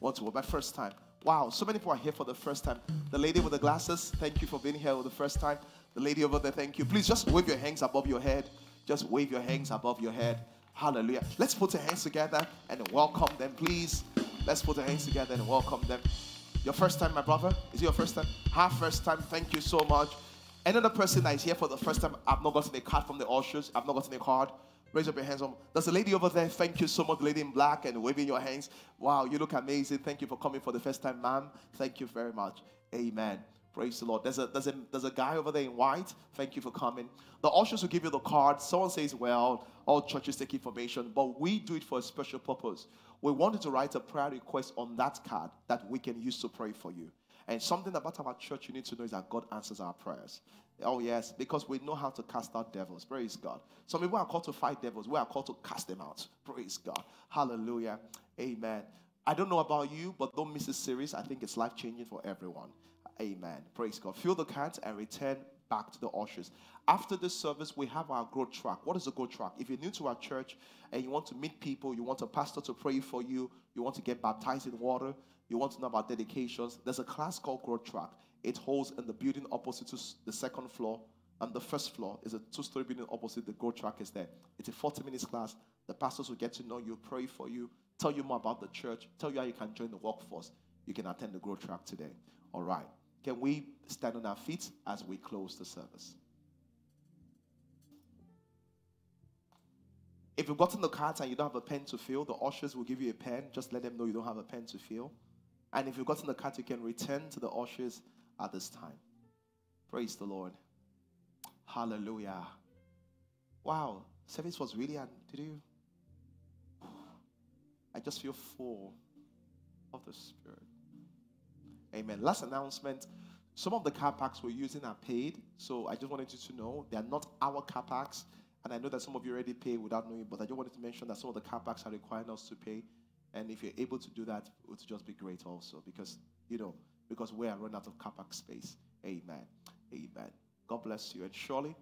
What to my first time. Wow, so many people are here for the first time. The lady with the glasses, thank you for being here for the first time. The lady over there, thank you. Please just wave your hands above your head. Just wave your hands above your head. Hallelujah. Let's put our hands together and welcome them, please. Let's put our hands together and welcome them. Your first time, my brother? Is it your first time? Her first time, thank you so much. Another person that is here for the first time, I've not gotten a card from the ushers. I've not gotten a card. Raise up your hands. There's a lady over there. Thank you so much, lady in black and waving your hands. Wow, you look amazing. Thank you for coming for the first time, ma'am. Thank you very much. Amen. Praise the Lord. There's a, there's, a, there's a guy over there in white. Thank you for coming. The ushers will give you the card. Someone says, well, all churches take information, but we do it for a special purpose. We wanted to write a prayer request on that card that we can use to pray for you. And something about our church you need to know is that God answers our prayers. Oh, yes, because we know how to cast out devils. Praise God. Some people are called to fight devils. We are called to cast them out. Praise God. Hallelujah. Amen. I don't know about you, but don't miss this series. I think it's life-changing for everyone. Amen. Praise God. Fill the cards and return back to the ushers. After this service, we have our growth track. What is a growth track? If you're new to our church and you want to meet people, you want a pastor to pray for you, you want to get baptized in water, you want to know about dedications, there's a class called Growth Track. It holds in the building opposite to the second floor, and the first floor is a two-story building opposite. The Growth Track is there. It's a forty minutes class. The pastors will get to know you, pray for you, tell you more about the church, tell you how you can join the workforce. You can attend the Growth Track today. All right. Can we stand on our feet as we close the service? If you've gotten the cards and you don't have a pen to fill, the ushers will give you a pen. Just let them know you don't have a pen to fill. And if you've gotten the card, you can return to the ushers at this time. Praise the Lord. Hallelujah. Wow, service was really, did you? I just feel full of the Spirit. Amen. Last announcement. Some of the car parks we're using are paid. So I just wanted you to know they are not our car parks. And I know that some of you already pay without knowing, but I just wanted to mention that some of the car parks are requiring us to pay. And if you're able to do that, it would just be great also, because, you know, because we are running out of car park space. Amen. Amen. God bless you. And surely